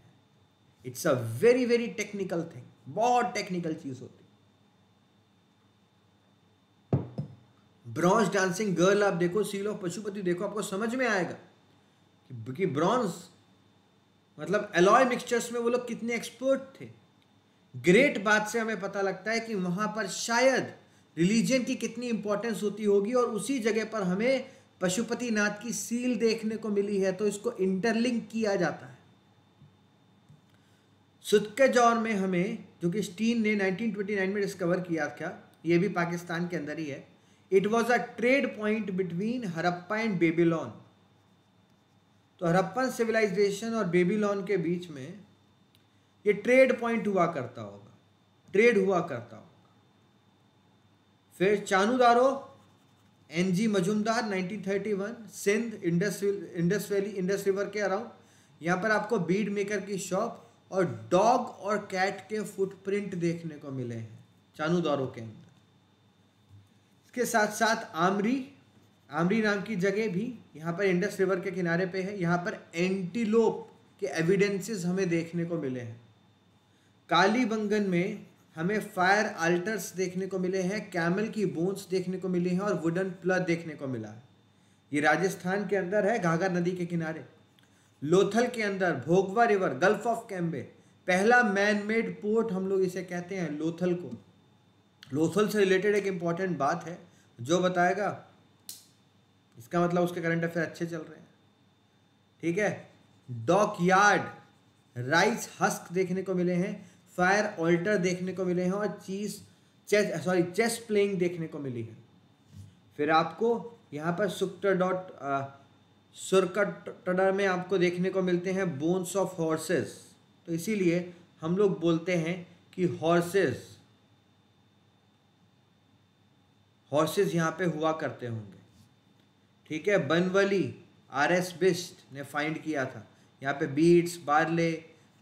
It's a very very technical thing, बहुत टेक्निकल चीज़ होती है। ब्रॉन्ज डांसिंग गर्ल आप देखो, सील ऑफ पशुपति देखो, आपको समझ में आएगा कि ब्रॉन्ज मतलब एलॉय मिक्सचर्स में वो लोग कितने एक्सपर्ट थे। ग्रेट बात से हमें पता लगता है कि वहाँ पर शायद रिलीजन की कितनी इंपॉर्टेंस होती होगी और उसी जगह पर हमें पशुपति नाथ की सील देखने को मिली है, तो इसको इंटरलिंक किया जाता है। सुत्केजौर में हमें, जो कि स्टीन ने 1929 में डिस्कवर किया था, ये भी पाकिस्तान के अंदर ही है, it was a trade point between Harappa and Babylon. तो हड़प्पन सिविलाइजेशन और बेबीलोन के बीच में ये ट्रेड पॉइंट हुआ करता होगा, ट्रेड हुआ करता होगा। फिर Chanhudaro, N G Majumdar 1931, Sindh, Indus valley, Indus river के अराउंड। यहाँ पर आपको बीड मेकर की शॉप और डॉग और कैट के फुटप्रिंट देखने को मिले हैं चानूदारो के अंदर। इसके साथ साथ आमरी, आमरी नाम की जगह भी यहाँ पर इंडस रिवर के किनारे पे है। यहाँ पर एंटीलोप के एविडेंसेस हमें देखने को मिले हैं। कालीबंगन में हमें फायर आल्टर्स देखने को मिले हैं, कैमल की बोन्स देखने को मिली हैं और वुडन प्लग देखने को मिला है। ये राजस्थान के अंदर है, घाघा नदी के किनारे। लोथल के अंदर Bhogava river, gulf of Cambay, पहला मैन मेड पोर्ट हम लोग इसे कहते हैं लोथल को। लोथल से रिलेटेड एक इम्पॉर्टेंट बात है, जो बताएगा इसका मतलब उसके करंट अफेयर अच्छे चल रहे हैं, ठीक है। डॉकयार्ड, राइस हस्क देखने को मिले हैं, फायर ऑल्टर देखने को मिले हैं और चेस प्लेइंग देखने को मिली है। फिर आपको यहाँ पर सुरकटडर में आपको देखने को मिलते हैं बोन्स ऑफ हॉर्सेस, तो इसीलिए हम लोग बोलते हैं कि हॉर्सेस यहाँ पे हुआ करते होंगे, ठीक है। बनवली आरएस बिस्ट ने फाइंड किया था। यहाँ पे बीट्स, बारले,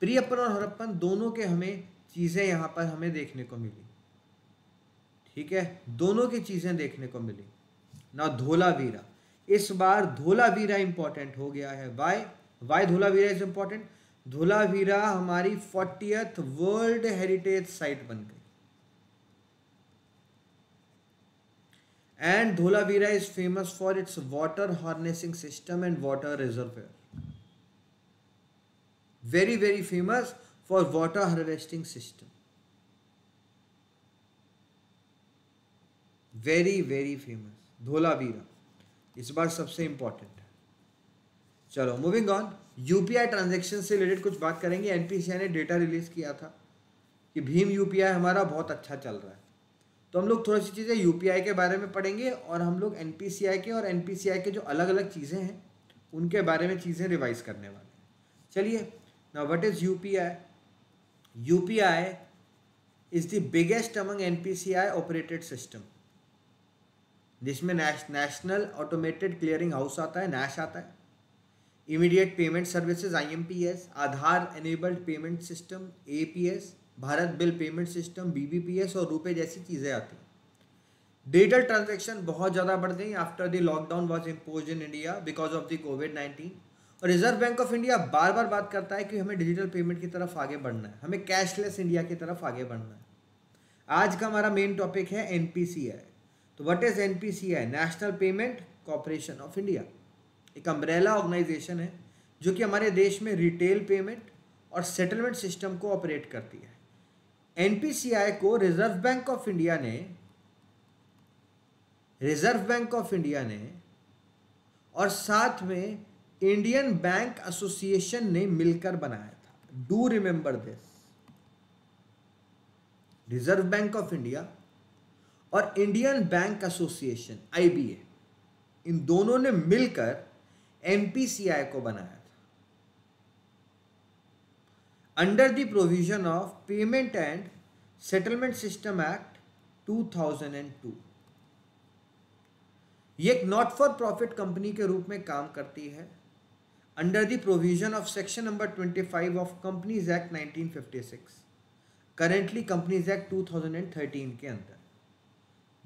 प्रियपन और हड़प्पन दोनों के हमें चीज़ें यहाँ पर हमें देखने को मिली, ठीक है, दोनों की चीज़ें देखने को मिली। ना धोलावीरा, इस बार धोलावीरा इंपॉर्टेंट हो गया है। Why Dholavira is important? Dholavira हमारी 40th वर्ल्ड हेरिटेज साइट बन गई and Dholavira is famous for its water harnessing system and water reservoir, very very famous for water harvesting system, very very famous. Dholavira इस बार सबसे इम्पॉर्टेंट है। चलो मूविंग ऑन, यूपीआई ट्रांजेक्शन से related कुछ बात करेंगे। एनपीसीआई ने डेटा रिलीज किया था कि भीम यूपीआई हमारा बहुत अच्छा चल रहा है। तो हम लोग थोड़ी सी चीज़ें यूपीआई के बारे में पढ़ेंगे और हम लोग एनपीसीआई के और एनपीसीआई के जो अलग अलग चीज़ें हैं उनके बारे में चीज़ें रिवाइज करने वाले हैं। चलिए ना, what is UPI? UPI is the biggest among NPCI operated system, जिसमें नेशनल ऑटोमेटेड क्लियरिंग हाउस आता है, नैश आता है, immediate payment services IMPS, Aadhaar enabled payment system APS, Bharat bill payment system BBPS और रुपए जैसी चीज़ें आती हैं। डिजिटल ट्रांजेक्शन बहुत ज़्यादा बढ़ गई after the lockdown was impose in India because of the कोविड-19। और रिजर्व बैंक ऑफ इंडिया बार बार बात करता है कि हमें डिजिटल पेमेंट की तरफ आगे बढ़ना है, हमें कैशलेस इंडिया की तरफ आगे बढ़ना है। आज का हमारा मेन टॉपिक है NPCI। तो what is NPCI? National payment corporation of India, एक अम्ब्रेला ऑर्गेनाइजेशन है जो कि हमारे देश में रिटेल पेमेंट और सेटलमेंट सिस्टम को ऑपरेट करती है। NPCI को रिजर्व बैंक ऑफ इंडिया ने और साथ में इंडियन बैंक एसोसिएशन ने मिलकर बनाया था। Do remember this, reserve bank of India और इंडियन बैंक एसोसिएशन IBA, इन दोनों ने मिलकर NPCI को बनाया था under the provision of payment and settlement system Act 2002। ये एक नॉट फॉर प्रॉफिट कंपनी के रूप में काम करती है under the provision of section number 25 of companies Act 1956, currently companies Act 2013 के अंदर।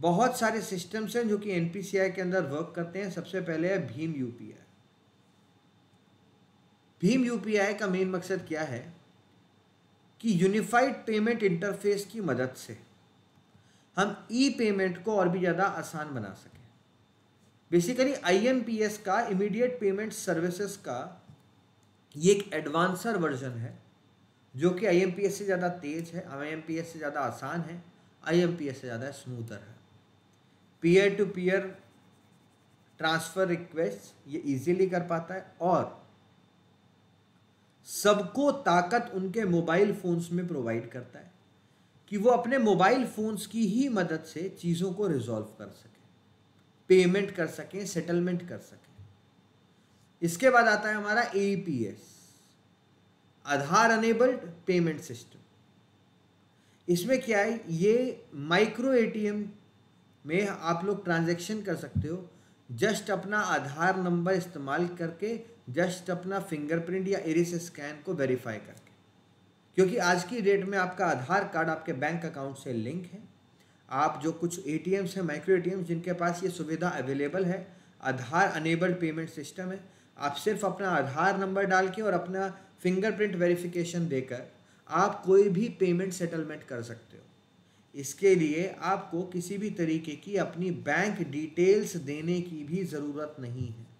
बहुत सारे सिस्टम्स हैं जो कि NPCI के अंदर वर्क करते हैं। सबसे पहले है भीम UPI। भीम UPI का मेन मकसद क्या है कि यूनिफाइड पेमेंट इंटरफेस की मदद से हम ई पेमेंट को और भी ज़्यादा आसान बना सकें। बेसिकली IMPS का, इमीडिएट पेमेंट सर्विसेज का, ये एक एडवांसर वर्जन है जो कि IMPS से ज़्यादा तेज है, IMPS से ज़्यादा आसान है, IMPS से ज़्यादा स्मूथर है। Peer to peer transfer request ये इजीली कर पाता है और सबको ताकत उनके मोबाइल फ़ोन्स में प्रोवाइड करता है कि वो अपने मोबाइल फ़ोन्स की ही मदद से चीज़ों को रिजॉल्व कर सकें, पेमेंट कर सकें, सेटलमेंट कर सकें। इसके बाद आता है हमारा APS, Aadhaar enabled payment system. इसमें क्या है, ये माइक्रो ATM में आप लोग ट्रांजैक्शन कर सकते हो, जस्ट अपना आधार नंबर इस्तेमाल करके, जस्ट अपना फिंगरप्रिंट या इरिस स्कैन को वेरीफाई करके, क्योंकि आज की डेट में आपका आधार कार्ड आपके बैंक अकाउंट से लिंक है। आप जो कुछ ATMs हैं, माइक्रो ATMs जिनके पास ये सुविधा अवेलेबल है, आधार अनेबल्ड पेमेंट सिस्टम है, आप सिर्फ अपना आधार नंबर डाल के और अपना फिंगरप्रिंट वेरिफिकेशन देकर आप कोई भी पेमेंट सेटलमेंट कर सकते हो। इसके लिए आपको किसी भी तरीके की अपनी बैंक डिटेल्स देने की भी ज़रूरत नहीं है।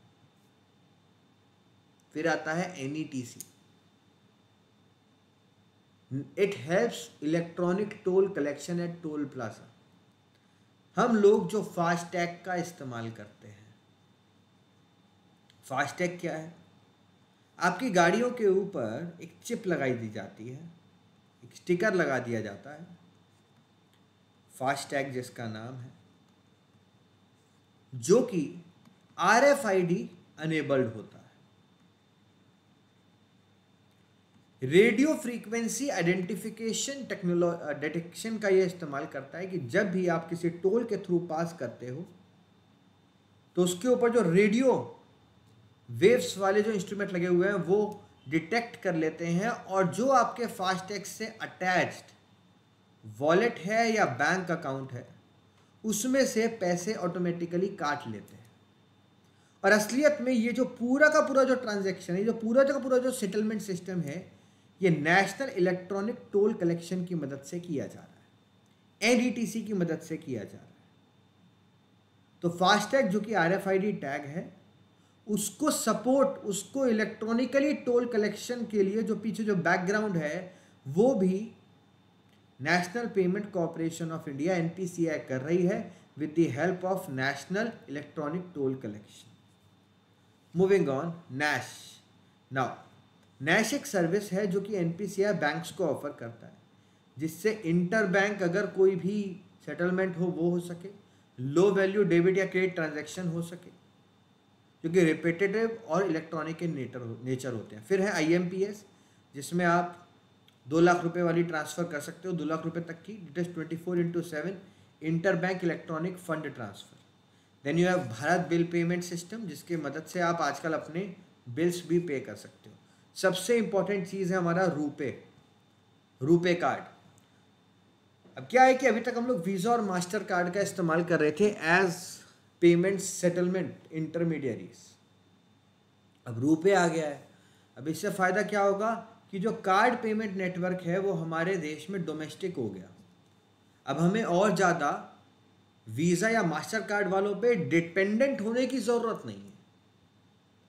फिर आता है NETC, it helps electronic toll collection at toll plaza. हम लोग जो फास्टैग का इस्तेमाल करते हैं, फास्टैग क्या है? आपकी गाड़ियों के ऊपर एक चिप लगाई दी जाती है, एक स्टिकर लगा दिया जाता है, फास्टैग जिसका नाम है, जो कि RFID अनेबल्ड होता है। रेडियो फ्रीक्वेंसी आइडेंटिफिकेशन डिटेक्शन का ये इस्तेमाल करता है कि जब भी आप किसी टोल के थ्रू पास करते हो तो उसके ऊपर जो रेडियो वेव्स वाले जो इंस्ट्रूमेंट लगे हुए हैं वो डिटेक्ट कर लेते हैं और जो आपके फास्टैग से अटैच्ड वॉलेट है या बैंक अकाउंट है उसमें से पैसे ऑटोमेटिकली काट लेते हैं। और असलियत में ये जो पूरा का पूरा जो ट्रांजैक्शन है, जो पूरा का पूरा जो सेटलमेंट सिस्टम है, ये नेशनल इलेक्ट्रॉनिक टोल कलेक्शन की मदद से किया जा रहा है, NETC की मदद से किया जा रहा है। तो फास्टैग जो कि RFID टैग है उसको सपोर्ट, उसको इलेक्ट्रॉनिकली टोल कलेक्शन के लिए जो पीछे जो बैकग्राउंड है वो भी national payment corporation of India NPCI कर रही है with the help of national electronic toll collection. Moving on, NACH. Now NACH एक सर्विस है जो कि NPCI बैंक्स को ऑफर करता है, जिससे इंटर बैंक अगर कोई भी सेटलमेंट हो वो हो सके, लो वैल्यू डेबिट या क्रेडिट ट्रांजैक्शन हो सके जो कि रिपीटेटिव और इलेक्ट्रॉनिक के नेचर होते हैं। फिर है IMPS जिसमें आप 2 लाख रुपए वाली ट्रांसफ़र कर सकते हो, 2 लाख रुपए तक की latest 24/7 inter bank electronic fund transfer. Then you have Bharat bill payment system जिसके मदद से आप आजकल अपने बिल्स भी पे कर सकते हो। सबसे इम्पॉर्टेंट चीज़ है हमारा रूपे कार्ड। अब क्या है कि अभी तक हम लोग वीज़ा और मास्टर कार्ड का इस्तेमाल कर रहे थे एज पेमेंट सेटलमेंट इंटरमीडियरीज, अब रूपे आ गया है। अब इससे फ़ायदा क्या होगा कि जो कार्ड पेमेंट नेटवर्क है वो हमारे देश में डोमेस्टिक हो गया। अब हमें और ज़्यादा वीज़ा या मास्टर कार्ड वालों पे डिपेंडेंट होने की ज़रूरत नहीं है,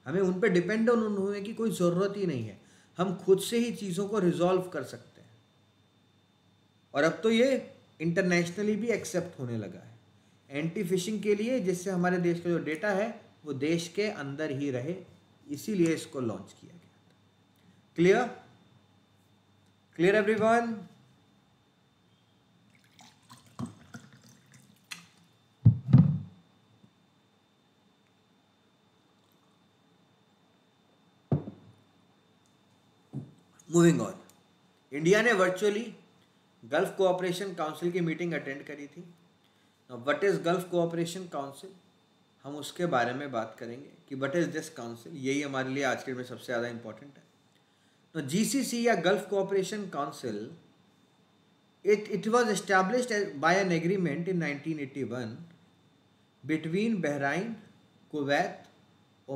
हमें उन पे डिपेंडेंट होने की कोई ज़रूरत ही नहीं है, हम खुद से ही चीज़ों को रिजॉल्व कर सकते हैं। और अब तो ये इंटरनेशनली भी एक्सेप्ट होने लगा है एंटी फिशिंग के लिए, जिससे हमारे देश का जो डेटा है वो देश के अंदर ही रहे, इसीलिए इसको लॉन्च किया गया था। Clear everyone? Moving on, India ने वर्चुअली गल्फ कोऑपरेशन काउंसिल की मीटिंग अटेंड करी थी। What is gulf cooperation council, हम उसके बारे में बात करेंगे कि व्हाट इज़ दिस काउंसिल, यही हमारे लिए आज के डेट में सबसे ज़्यादा इम्पोर्टेंट है। GCC या Gulf cooperation Council, it was established by an agreement in 1981 between Bahrain, Kuwait,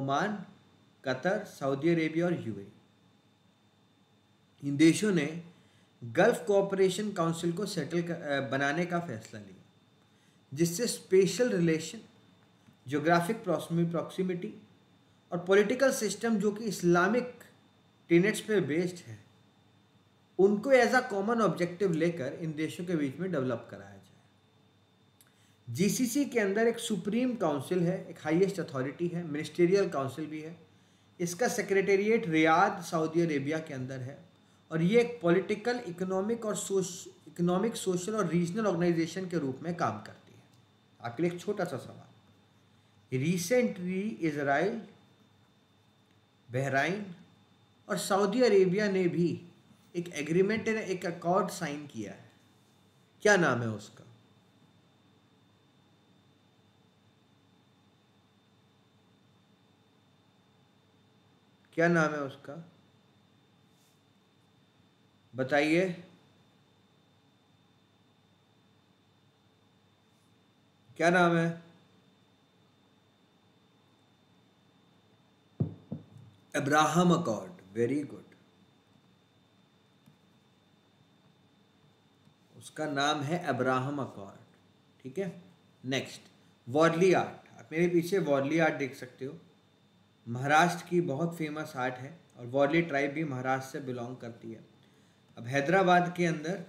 Oman, Qatar, Saudi Arabia और यूएई। इन देशों ने गल्फ कोऑपरेशन काउंसिल को बनाने का फैसला लिया, जिससे स्पेशल रिलेशन, ज्योग्राफिक प्रॉक्सिमिटी और पॉलिटिकल सिस्टम जो कि इस्लामिक टेनेट्स पे बेस्ड है, उनको एज अ कॉमन ऑब्जेक्टिव लेकर इन देशों के बीच में डेवलप कराया जाए। GCC के अंदर एक सुप्रीम काउंसिल है, एक हाईएस्ट अथॉरिटी है, मिनिस्टेरियल काउंसिल भी है, इसका सेक्रेटेरिएट रियाद सऊदी अरेबिया के अंदर है और ये एक पॉलिटिकल, इकोनॉमिक, सोशल और रीजनल ऑर्गेनाइजेशन के रूप में काम करती है। आपके लिए एक छोटा सा सवाल, रिसेंटली इजराइल, बहराइन और सऊदी अरेबिया ने भी एक एग्रीमेंट, एक अकॉर्ड साइन किया है, क्या नाम है उसका? क्या नाम है उसका बताइए? क्या नाम है? Abraham accord. वेरी गुड, उसका नाम है अब्राहम अकॉर्ड। ठीक है, नेक्स्ट वॉर्ली आर्ट। आप मेरे पीछे वॉर्ली आर्ट देख सकते हो, महाराष्ट्र की बहुत फेमस आर्ट है और वॉर्ली ट्राइब भी महाराष्ट्र से बिलोंग करती है। अब हैदराबाद के अंदर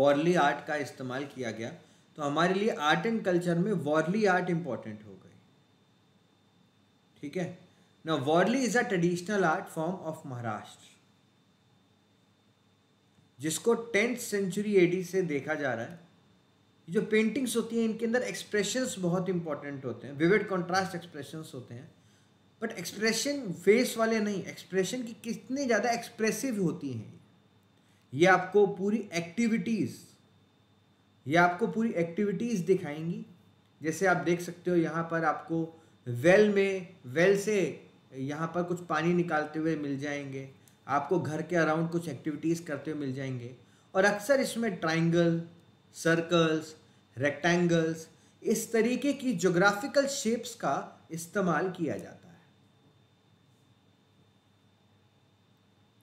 वॉर्ली आर्ट का इस्तेमाल किया गया, तो हमारे लिए आर्ट एंड कल्चर में वॉर्ली आर्ट इम्पॉर्टेंट हो गई। ठीक है ना, Warli is a traditional art form of Maharashtra, जिसको 10th सेंचुरी AD से देखा जा रहा है। जो पेंटिंग्स होती हैं इनके अंदर एक्सप्रेशंस बहुत इंपॉर्टेंट होते हैं, विविड कॉन्ट्रास्ट एक्सप्रेशंस होते हैं, बट एक्सप्रेशन फेस वाले नहीं, एक्सप्रेशन की कितनी ज़्यादा एक्सप्रेसिव होती हैं ये आपको पूरी एक्टिविटीज़ दिखाएंगी। जैसे आप देख सकते हो यहाँ पर आपको वेल से यहाँ पर कुछ पानी निकालते हुए मिल जाएंगे, आपको घर के अराउंड कुछ एक्टिविटीज़ करते हुए मिल जाएंगे और अक्सर इसमें ट्राइंगल, सर्कल्स, रेक्टेंगल्स, इस तरीके की ज्योग्राफिकल शेप्स का इस्तेमाल किया जाता है।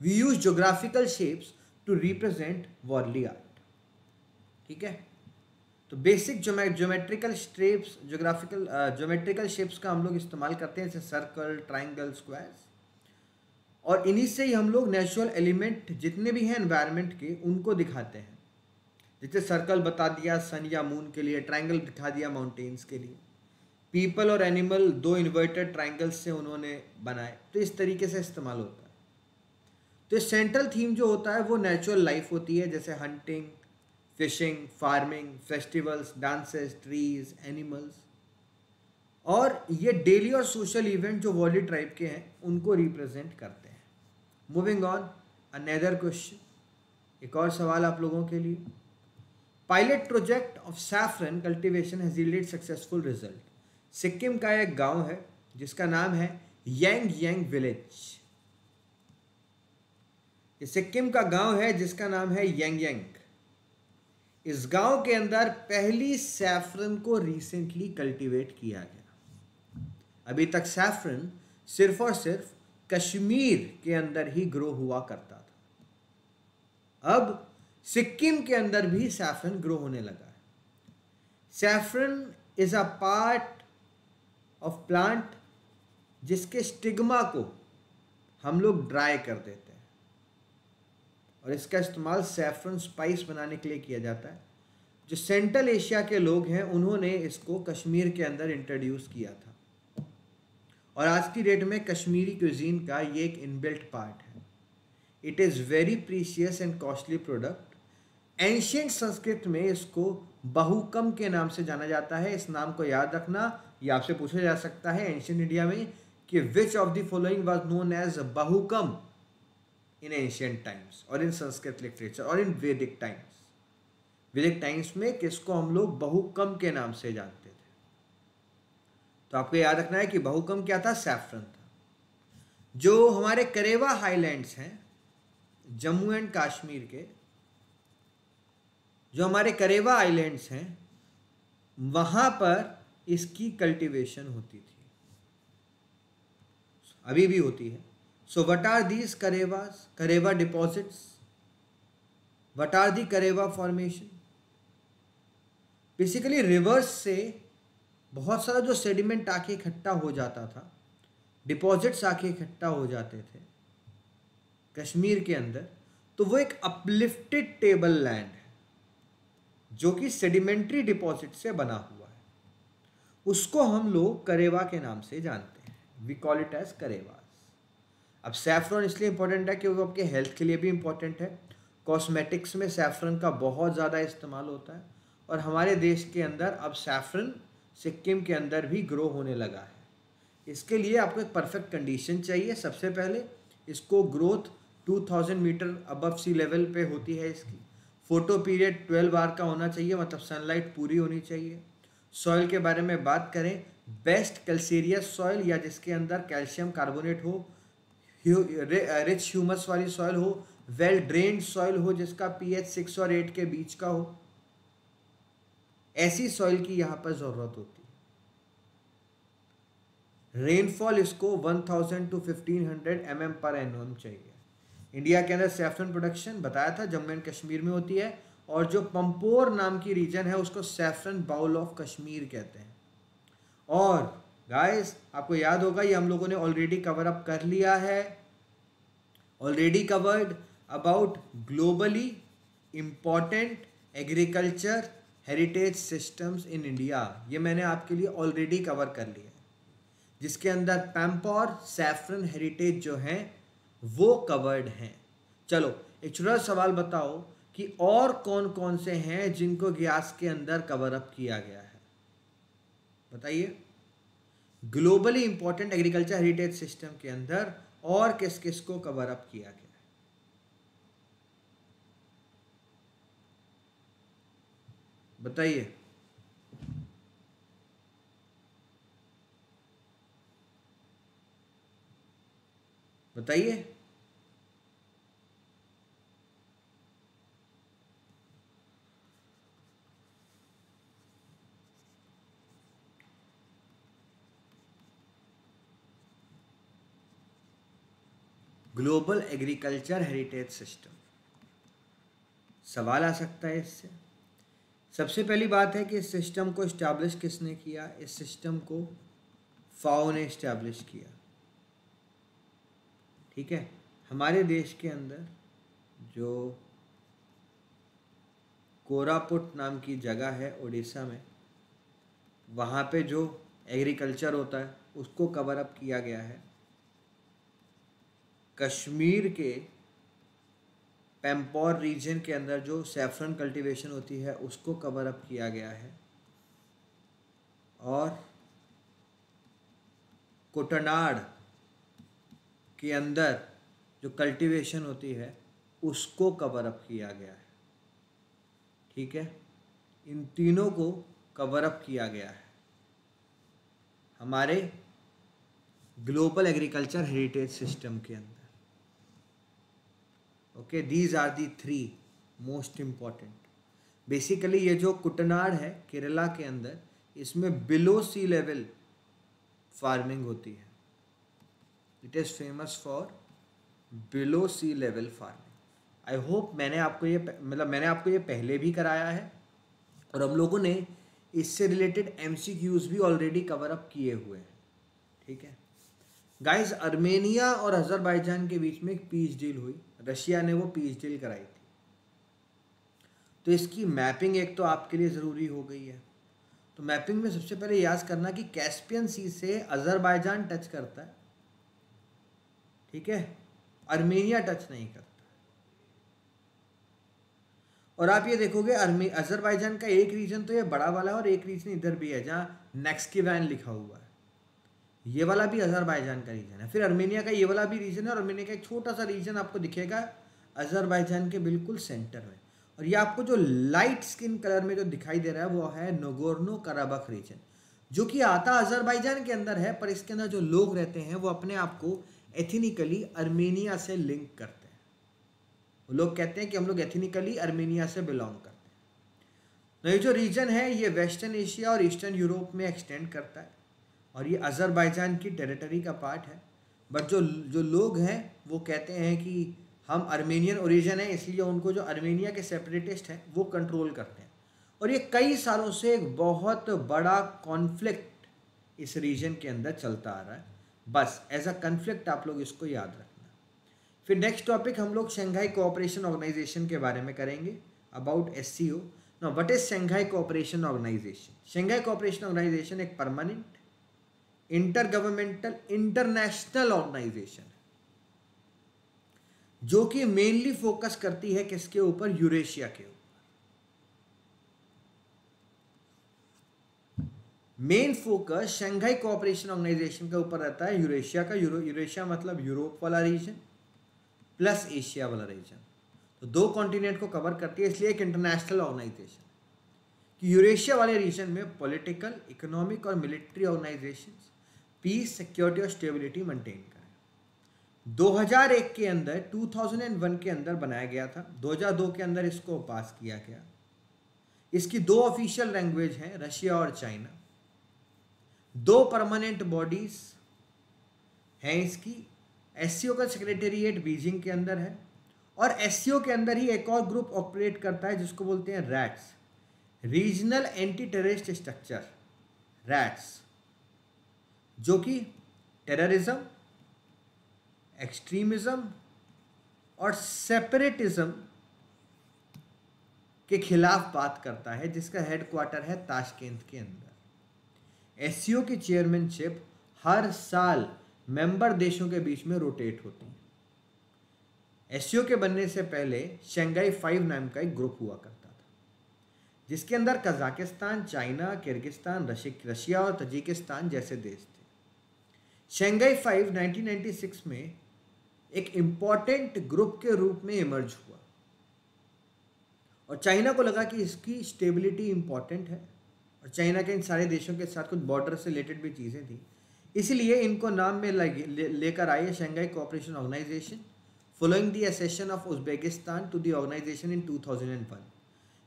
We use geographical shapes to represent Warli art. ठीक है, तो बेसिक ज्योमेट्रिकल शेप्स का हम लोग इस्तेमाल करते हैं, जैसे सर्कल, ट्राइंगल, स्क्वायर्स, और इन्हीं से ही हम लोग नेचुरल एलिमेंट जितने भी हैं एनवायरनमेंट के उनको दिखाते हैं। जैसे सर्कल बता दिया सन या मून के लिए, ट्राइंगल दिखा दिया माउंटेन्स के लिए, पीपल और एनिमल 2 इन्वर्टेड ट्राइंगल्स से उन्होंने बनाए, तो इस तरीके से इस्तेमाल होता है। तो सेंट्रल थीम जो होता है वो नेचुरल लाइफ होती है, जैसे hunting, fishing, farming, festivals, dances, trees, animals, और ये डेली और सोशल इवेंट जो वॉली ट्राइब के हैं उनको रिप्रेजेंट करते हैं। मूविंग ऑन, अनदर क्वेश्चन, एक और सवाल आप लोगों के लिए। Pilot project of saffron cultivation has yielded successful result. Sikkim का एक गांव है जिसका नाम है यांग यांग विलेज। ये सिक्किम का गांव है जिसका नाम है यांग यांग। इस गांव के अंदर पहली सैफरन को रिसेंटली कल्टीवेट किया गया। अभी तक सैफरन सिर्फ और सिर्फ कश्मीर के अंदर ही ग्रो हुआ करता था, अब सिक्किम के अंदर भी सैफरन ग्रो होने लगा है। Saffron is a part of plant जिसके स्टिग्मा को हम लोग ड्राई कर देते हैं और इसका इस्तेमाल सैफरन स्पाइस बनाने के लिए किया जाता है। जो सेंट्रल एशिया के लोग हैं उन्होंने इसको कश्मीर के अंदर इंट्रोड्यूस किया था और आज की डेट में कश्मीरी क्यूजीन का ये एक इनबिल्ट पार्ट है। It is very precious and costly product. Ancient Sanskrit में इसको बहुकम के नाम से जाना जाता है। इस नाम को याद रखना, ये आपसे पूछा जा सकता है एंशिएंट इंडिया में कि which of the following was known as बहुकम in ancient times और इन संस्कृत लिटरेचर और इन वैदिक टाइम्स। वैदिक टाइम्स में किसको हम लोग बहुकम के नाम से जानते थे। तो आपको याद रखना है कि बहुकम क्या था, सैफरन था। जो हमारे करेवा हाईलैंड्स हैं जम्मू एंड कश्मीर के, जो हमारे करेवा आइलैंड्स हैं वहाँ पर इसकी कल्टीवेशन होती थी, अभी भी होती है। So what are these Karevas? Kareva deposits? What are the Kareva formation? Basically rivers से बहुत सारा जो sediment आके इकट्ठा हो जाता था, deposits आके इकट्ठा हो जाते थे कश्मीर के अंदर, तो वो एक uplifted table land है जो कि sedimentary deposit से बना हुआ है। उसको हम लोग करेवा के नाम से जानते हैं, we call it as Kareva। अब सैफरन इसलिए इम्पॉर्टेंट है क्योंकि आपके हेल्थ के लिए भी इम्पॉर्टेंट है। कॉस्मेटिक्स में सैफरन का बहुत ज़्यादा इस्तेमाल होता है और हमारे देश के अंदर अब सैफरन सिक्किम के अंदर भी ग्रो होने लगा है। इसके लिए आपको एक परफेक्ट कंडीशन चाहिए। सबसे पहले इसको growth 2000 metre above sea level पे होती है। इसकी फ़ोटो पीरियड 12 आवर का होना चाहिए, मतलब सनलाइट पूरी होनी चाहिए। सॉइल के बारे में बात करें, बेस्ट कैल्सीरियस सॉइल या जिसके अंदर कैल्शियम कार्बोनेट हो, रिच ह्यूमस वाली सॉइल हो, वेल ड्रेन्ड सॉइल हो जिसका पीएच 6 और 8 के बीच का हो, ऐसी सॉइल की यहाँ पर ज़रूरत होती है। रेनफॉल इसको 1000 टू 1500 mm पर एनम चाहिए। इंडिया के अंदर सैफरन प्रोडक्शन बताया था जम्मू एंड कश्मीर में होती है और जो पंपोर नाम की रीजन है उसको सैफरन बाउल ऑफ कश्मीर कहते हैं। और गाइस आपको याद होगा ये हम लोगों ने ऑलरेडी कवर अप कर लिया है, already covered about globally important agriculture heritage systems in India. ये मैंने आपके लिए ऑलरेडी कवर कर लिया है जिसके अंदर पैम्पॉर सैफरन हेरिटेज जो हैं वो कवर्ड हैं। चलो एक छोटा सवाल बताओ कि और कौन कौन से हैं जिनको ग्यास के अंदर कवर अप किया गया है, बताइए। Globally important agriculture heritage system के अंदर और किस किस को कवर अप किया गया है? बताइए। बताइए। ग्लोबल एग्रीकल्चर हेरिटेज सिस्टम सवाल आ सकता है इससे। सबसे पहली बात है कि इस सिस्टम को इस्टेब्लिश किसने किया? इस सिस्टम को फाओ ने इस्टेब्लिश किया, ठीक है। हमारे देश के अंदर जो कोरापुट नाम की जगह है उड़ीसा में, वहाँ पे जो एग्रीकल्चर होता है उसको कवर अप किया गया है। कश्मीर के पैम्पोर रीजन के अंदर जो सैफरन कल्टीवेशन होती है उसको कवर अप किया गया है। और कोटनाड़ के अंदर जो कल्टीवेशन होती है उसको कवर अप किया गया है। ठीक है, इन तीनों को कवर अप किया गया है हमारे ग्लोबल एग्रीकल्चर हेरिटेज सिस्टम के अंदर। Okay, these are the three most important. Basically ये जो कुटनाड़ है केरला के अंदर, इसमें बिलो सी लेवल फार्मिंग होती है। It is famous for below sea level farming. I hope मैंने आपको ये पहले भी कराया है और हम लोगों ने इससे रिलेटेड MCQs भी ऑलरेडी कवर अप किए हुए हैं। ठीक है गाइस, आर्मेनिया और अजरबैजान के बीच में एक पीस डील हुई, रशिया ने वो पीस डील कराई थी, तो इसकी मैपिंग एक तो आपके लिए ज़रूरी हो गई है। तो मैपिंग में सबसे पहले याद करना कि कैस्पियन सी से अजरबैजान टच करता है, ठीक है, आर्मेनिया टच नहीं करता। और आप ये देखोगे अजरबैजान का एक रीजन तो ये बड़ा वाला है और एक रीजन इधर भी है जहाँ नेक्स्किवान लिखा हुआ है, ये वाला भी अजरबैजान का रीजन है। फिर आर्मेनिया का ये वाला भी रीजन है और आर्मेनिया का एक छोटा सा रीजन आपको दिखेगा अजरबैजान के बिल्कुल सेंटर में। और ये आपको जो लाइट स्किन कलर में जो दिखाई दे रहा है वो है नोगोर्नो कराबाख रीजन, जो कि आता अजरबैजान के अंदर है, पर इसके अंदर जो लोग रहते हैं वो अपने आप को एथनिकली आर्मेनिया से लिंक करते हैं। वो लोग कहते हैं कि हम लोग एथनिकली आर्मेनिया से बिलोंग करते हैं। तो ये जो रीजन है ये वेस्टर्न एशिया और ईस्टर्न यूरोप में एक्सटेंड करता है और ये अजरबैजान की टेरिटरी का पार्ट है। बट जो लोग हैं वो कहते हैं कि हम आर्मेनियन ओरिजिन है, इसलिए उनको जो आर्मेनिया के सेपरेटिस्ट हैं वो कंट्रोल करते हैं। और ये कई सालों से एक बहुत बड़ा कॉन्फ्लिक्ट इस रीजन के अंदर चलता आ रहा है। बस एज अ कॉन्फ्लिक्ट आप लोग इसको याद रखना। फिर नेक्स्ट टॉपिक हम लोग शंघाई कोऑपरेशन ऑर्गेनाइजेशन के बारे में करेंगे, about SCO। Now what is Shanghai cooperation organisation? Shanghai cooperation organisation एक permanent inter governmental international organisation जो कि मेनली फोकस करती है किसके ऊपर? यूरेशिया के ऊपर। Main focus Shanghai cooperation organisation के ऊपर रहता है यूरेशिया का। यूरेशिया मतलब यूरोप वाला रीजन प्लस एशिया वाला रीजन, तो दो कॉन्टिनेंट को कवर करती है, इसलिए एक इंटरनेशनल ऑर्गेनाइजेशन। कि यूरेशिया वाले रीजन में पॉलिटिकल, इकोनॉमिक और मिलिट्री ऑर्गेनाइजेशंस पीस, सिक्योरिटी और स्टेबिलिटी मेंटेन करें। 2001 के अंदर 2001 के अंदर बनाया गया था, 2002 के अंदर इसको पास किया गया। इसकी दो ऑफिशियल लैंग्वेज हैं, रशिया और चाइना। दो परमानेंट बॉडीज हैं इसकी। SCO का सेक्रेटेरिएट बीजिंग के अंदर है और SCO के अंदर ही एक और ग्रुप ऑपरेट करता है जिसको बोलते हैं RATS, regional anti terrorist structure, RATS, जो कि टेररिज्म, एक्सट्रीमिज्म और सेपरेटिज्म के खिलाफ बात करता है, जिसका हेडक्वार्टर है ताशकंद के अंदर। SCO की चेयरमैनशिप हर साल मेंबर देशों के बीच में रोटेट होती है। SCO के बनने से पहले शंघाई 5 नाम का एक ग्रुप हुआ करता था, जिसके अंदर कजाकिस्तान, चाइना, किर्गिस्तान, रशिया और तजिकिस्तान जैसे देश थे। शंघाई 5 1996 में एक इम्पॉर्टेंट ग्रुप के रूप में इमर्ज हुआ और चाइना को लगा कि इसकी स्टेबिलिटी इम्पॉर्टेंट है और चाइना के इन सारे देशों के साथ कुछ बॉर्डर से रिलेटेड भी चीज़ें थी, इसलिए इनको नाम में लेकर आई है Shanghai cooperation organisation, following the accession of Uzbekistan to the organisation in 2001।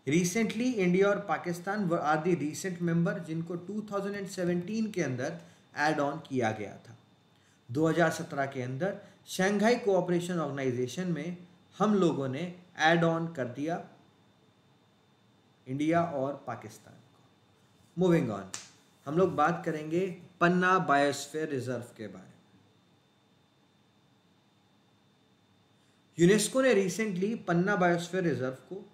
Recently India और Pakistan are the recent member, जिनको 2017 के अंदर एड ऑन किया गया था। 2017 के अंदर शंघाई कोऑपरेशन ऑर्गेनाइजेशन में हम लोगों ने एड ऑन कर दिया इंडिया और पाकिस्तान को। मूविंग ऑन, हम लोग बात करेंगे पन्ना बायोस्फीयर रिजर्व के बारे में। यूनेस्को ने रिसेंटली पन्ना बायोस्फीयर रिजर्व को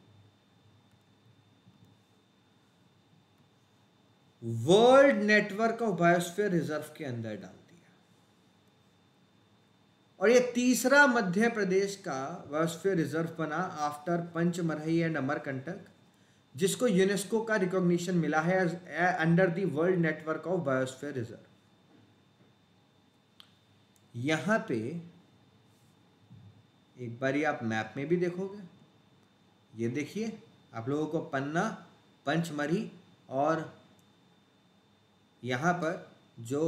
world network of biosphere reserve के अंदर डाल दिया और ये तीसरा मध्य प्रदेश का बायोस्फीयर रिजर्व बना आफ्टर पंचमरही एंड अमरकंटक, जिसको यूनेस्को का रिकॉग्निशन मिला है under the world network of biosphere reserve. यहाँ पे एक बारी आप मैप में भी देखोगे, ये देखिए आप लोगों को पन्ना, पंचमरही और यहाँ पर जो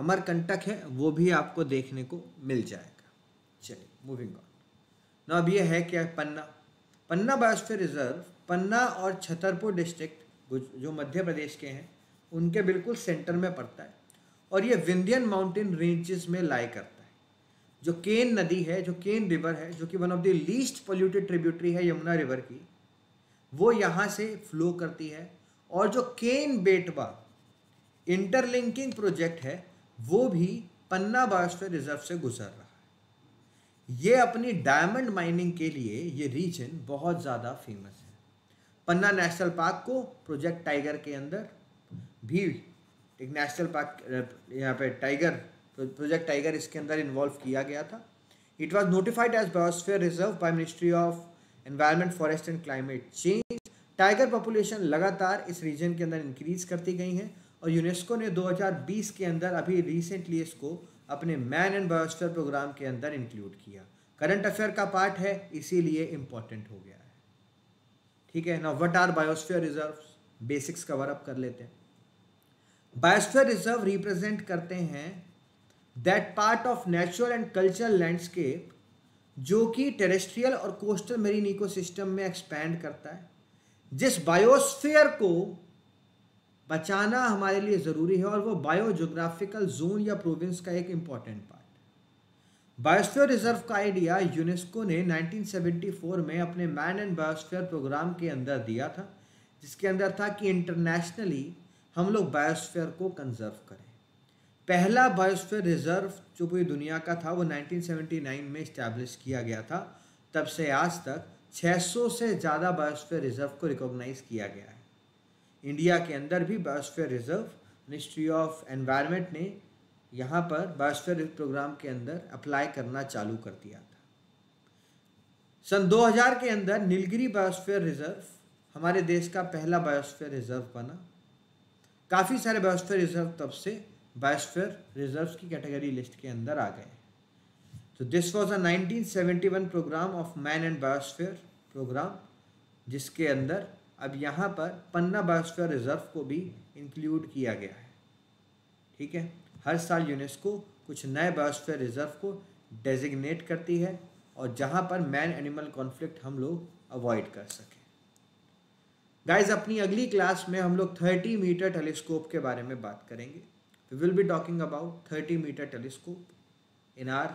अमरकंटक है वो भी आपको देखने को मिल जाएगा। चलिए मूविंग ऑन। ना अब ये है क्या, पन्ना, पन्ना बायोस्फीयर रिजर्व पन्ना और छतरपुर डिस्ट्रिक्ट जो मध्य प्रदेश के हैं उनके बिल्कुल सेंटर में पड़ता है और ये विंध्यान माउंटेन रेंजेस में लाई करता है। जो केन नदी है, जो केन रिवर है, जो कि one of the least polluted tributary है यमुना रिवर की, वो यहाँ से फ्लो करती है। और जो केन बेटवा इंटरलिंकिंग प्रोजेक्ट है वो भी पन्ना बायोस्फीयर रिजर्व से गुजर रहा है। ये अपनी डायमंड माइनिंग के लिए ये रीजन बहुत ज़्यादा फेमस है। पन्ना नेशनल पार्क को प्रोजेक्ट टाइगर के अंदर भी एक नेशनल पार्क, यहाँ पे टाइगर प्रोजेक्ट टाइगर इसके अंदर इन्वॉल्व किया गया था। It was notified as biosphere reserve by ministry of environment forest and climate change. Tiger population लगातार इस रीजन के अंदर इंक्रीज करती गई है और यूनेस्को ने 2020 के अंदर अभी रिसेंटली इसको अपने मैन एंड बायोस्फीयर प्रोग्राम के अंदर इंक्लूड किया। करंट अफेयर का पार्ट है इसीलिए इम्पोर्टेंट हो गया है। ठीक है ना। What are biosphere reserves, basics cover up कर लेते हैं। बायोस्फीयर रिजर्व रिप्रेजेंट करते हैं that part of natural and cultural landscape जो कि टेरेस्ट्रियल और कोस्टल मेरीन इकोसिस्टम में एक्सपैंड करता है। जिस बायोस्फीयर को बचाना हमारे लिए ज़रूरी है और वो बायोजियोग्राफिकल जोन या प्रोविंस का एक इम्पॉर्टेंट पार्ट है। बायोस्फीयर रिजर्व का आइडिया यूनेस्को ने 1974 में अपने मैन एंड बायोस्फीयर प्रोग्राम के अंदर दिया था, जिसके अंदर था कि इंटरनेशनली हम लोग बायोस्फीयर को कंजर्व करें। पहला बायोस्फीयर रिजर्व जो पूरी दुनिया का था वो 1979 में इस्टेब्लिश किया गया था। तब से आज तक 600 से ज़्यादा बायोस्फीयर रिजर्व को रिकॉग्नाइज़ किया गया है। इंडिया के अंदर भी biosphere reserve ministry of environment ने यहाँ पर बायोस्फीयर प्रोग्राम के अंदर अप्लाई करना चालू कर दिया था। सन 2000 के अंदर नीलगिरी बायोस्फीयर रिजर्व हमारे देश का पहला बायोस्फीयर रिजर्व बना। काफ़ी सारे बायोस्फीयर रिजर्व तब से बायोस्फीयर रिजर्व की कैटेगरी लिस्ट के अंदर आ गए। तो this was a 1971 programme of man and biosphere programme, जिसके अंदर अब यहाँ पर पन्ना बायोस्फीयर रिजर्व को भी इंक्लूड किया गया है। ठीक है, हर साल यूनेस्को कुछ नए बायोस्फीयर रिजर्व को डेजिग्नेट करती है और जहाँ पर मैन एनिमल कॉन्फ्लिक्ट हम लोग अवॉइड कर सकें। गाइज, अपनी अगली क्लास में हम लोग 30 मीटर टेलीस्कोप के बारे में बात करेंगे। We will be talking about 30 metre telescope in our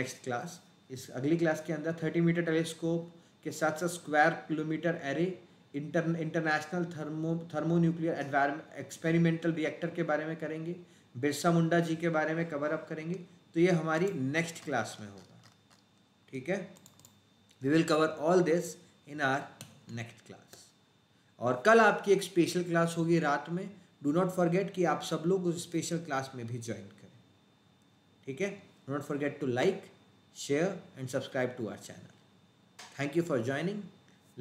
next class. इस अगली क्लास के अंदर 30 मीटर टेलीस्कोप के साथ साथ square kilometre array, international thermonuclear environment experimental reactor के बारे में करेंगे, बिरसा मुंडा जी के बारे में कवर अप करेंगे। तो ये हमारी नेक्स्ट क्लास में होगा। ठीक है, we will cover all this in our next class. और कल आपकी एक स्पेशल क्लास होगी रात में। डू नॉट फॉरगेट कि आप सब लोग उस स्पेशल क्लास में भी ज्वाइन करें। ठीक है, do not forget to like, share and subscribe to our channel. Thank you for joining.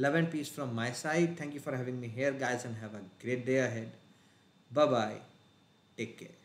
Love and peace from my side. Thank you for having me here, guys, and have a great day ahead. Bye-bye. Take care.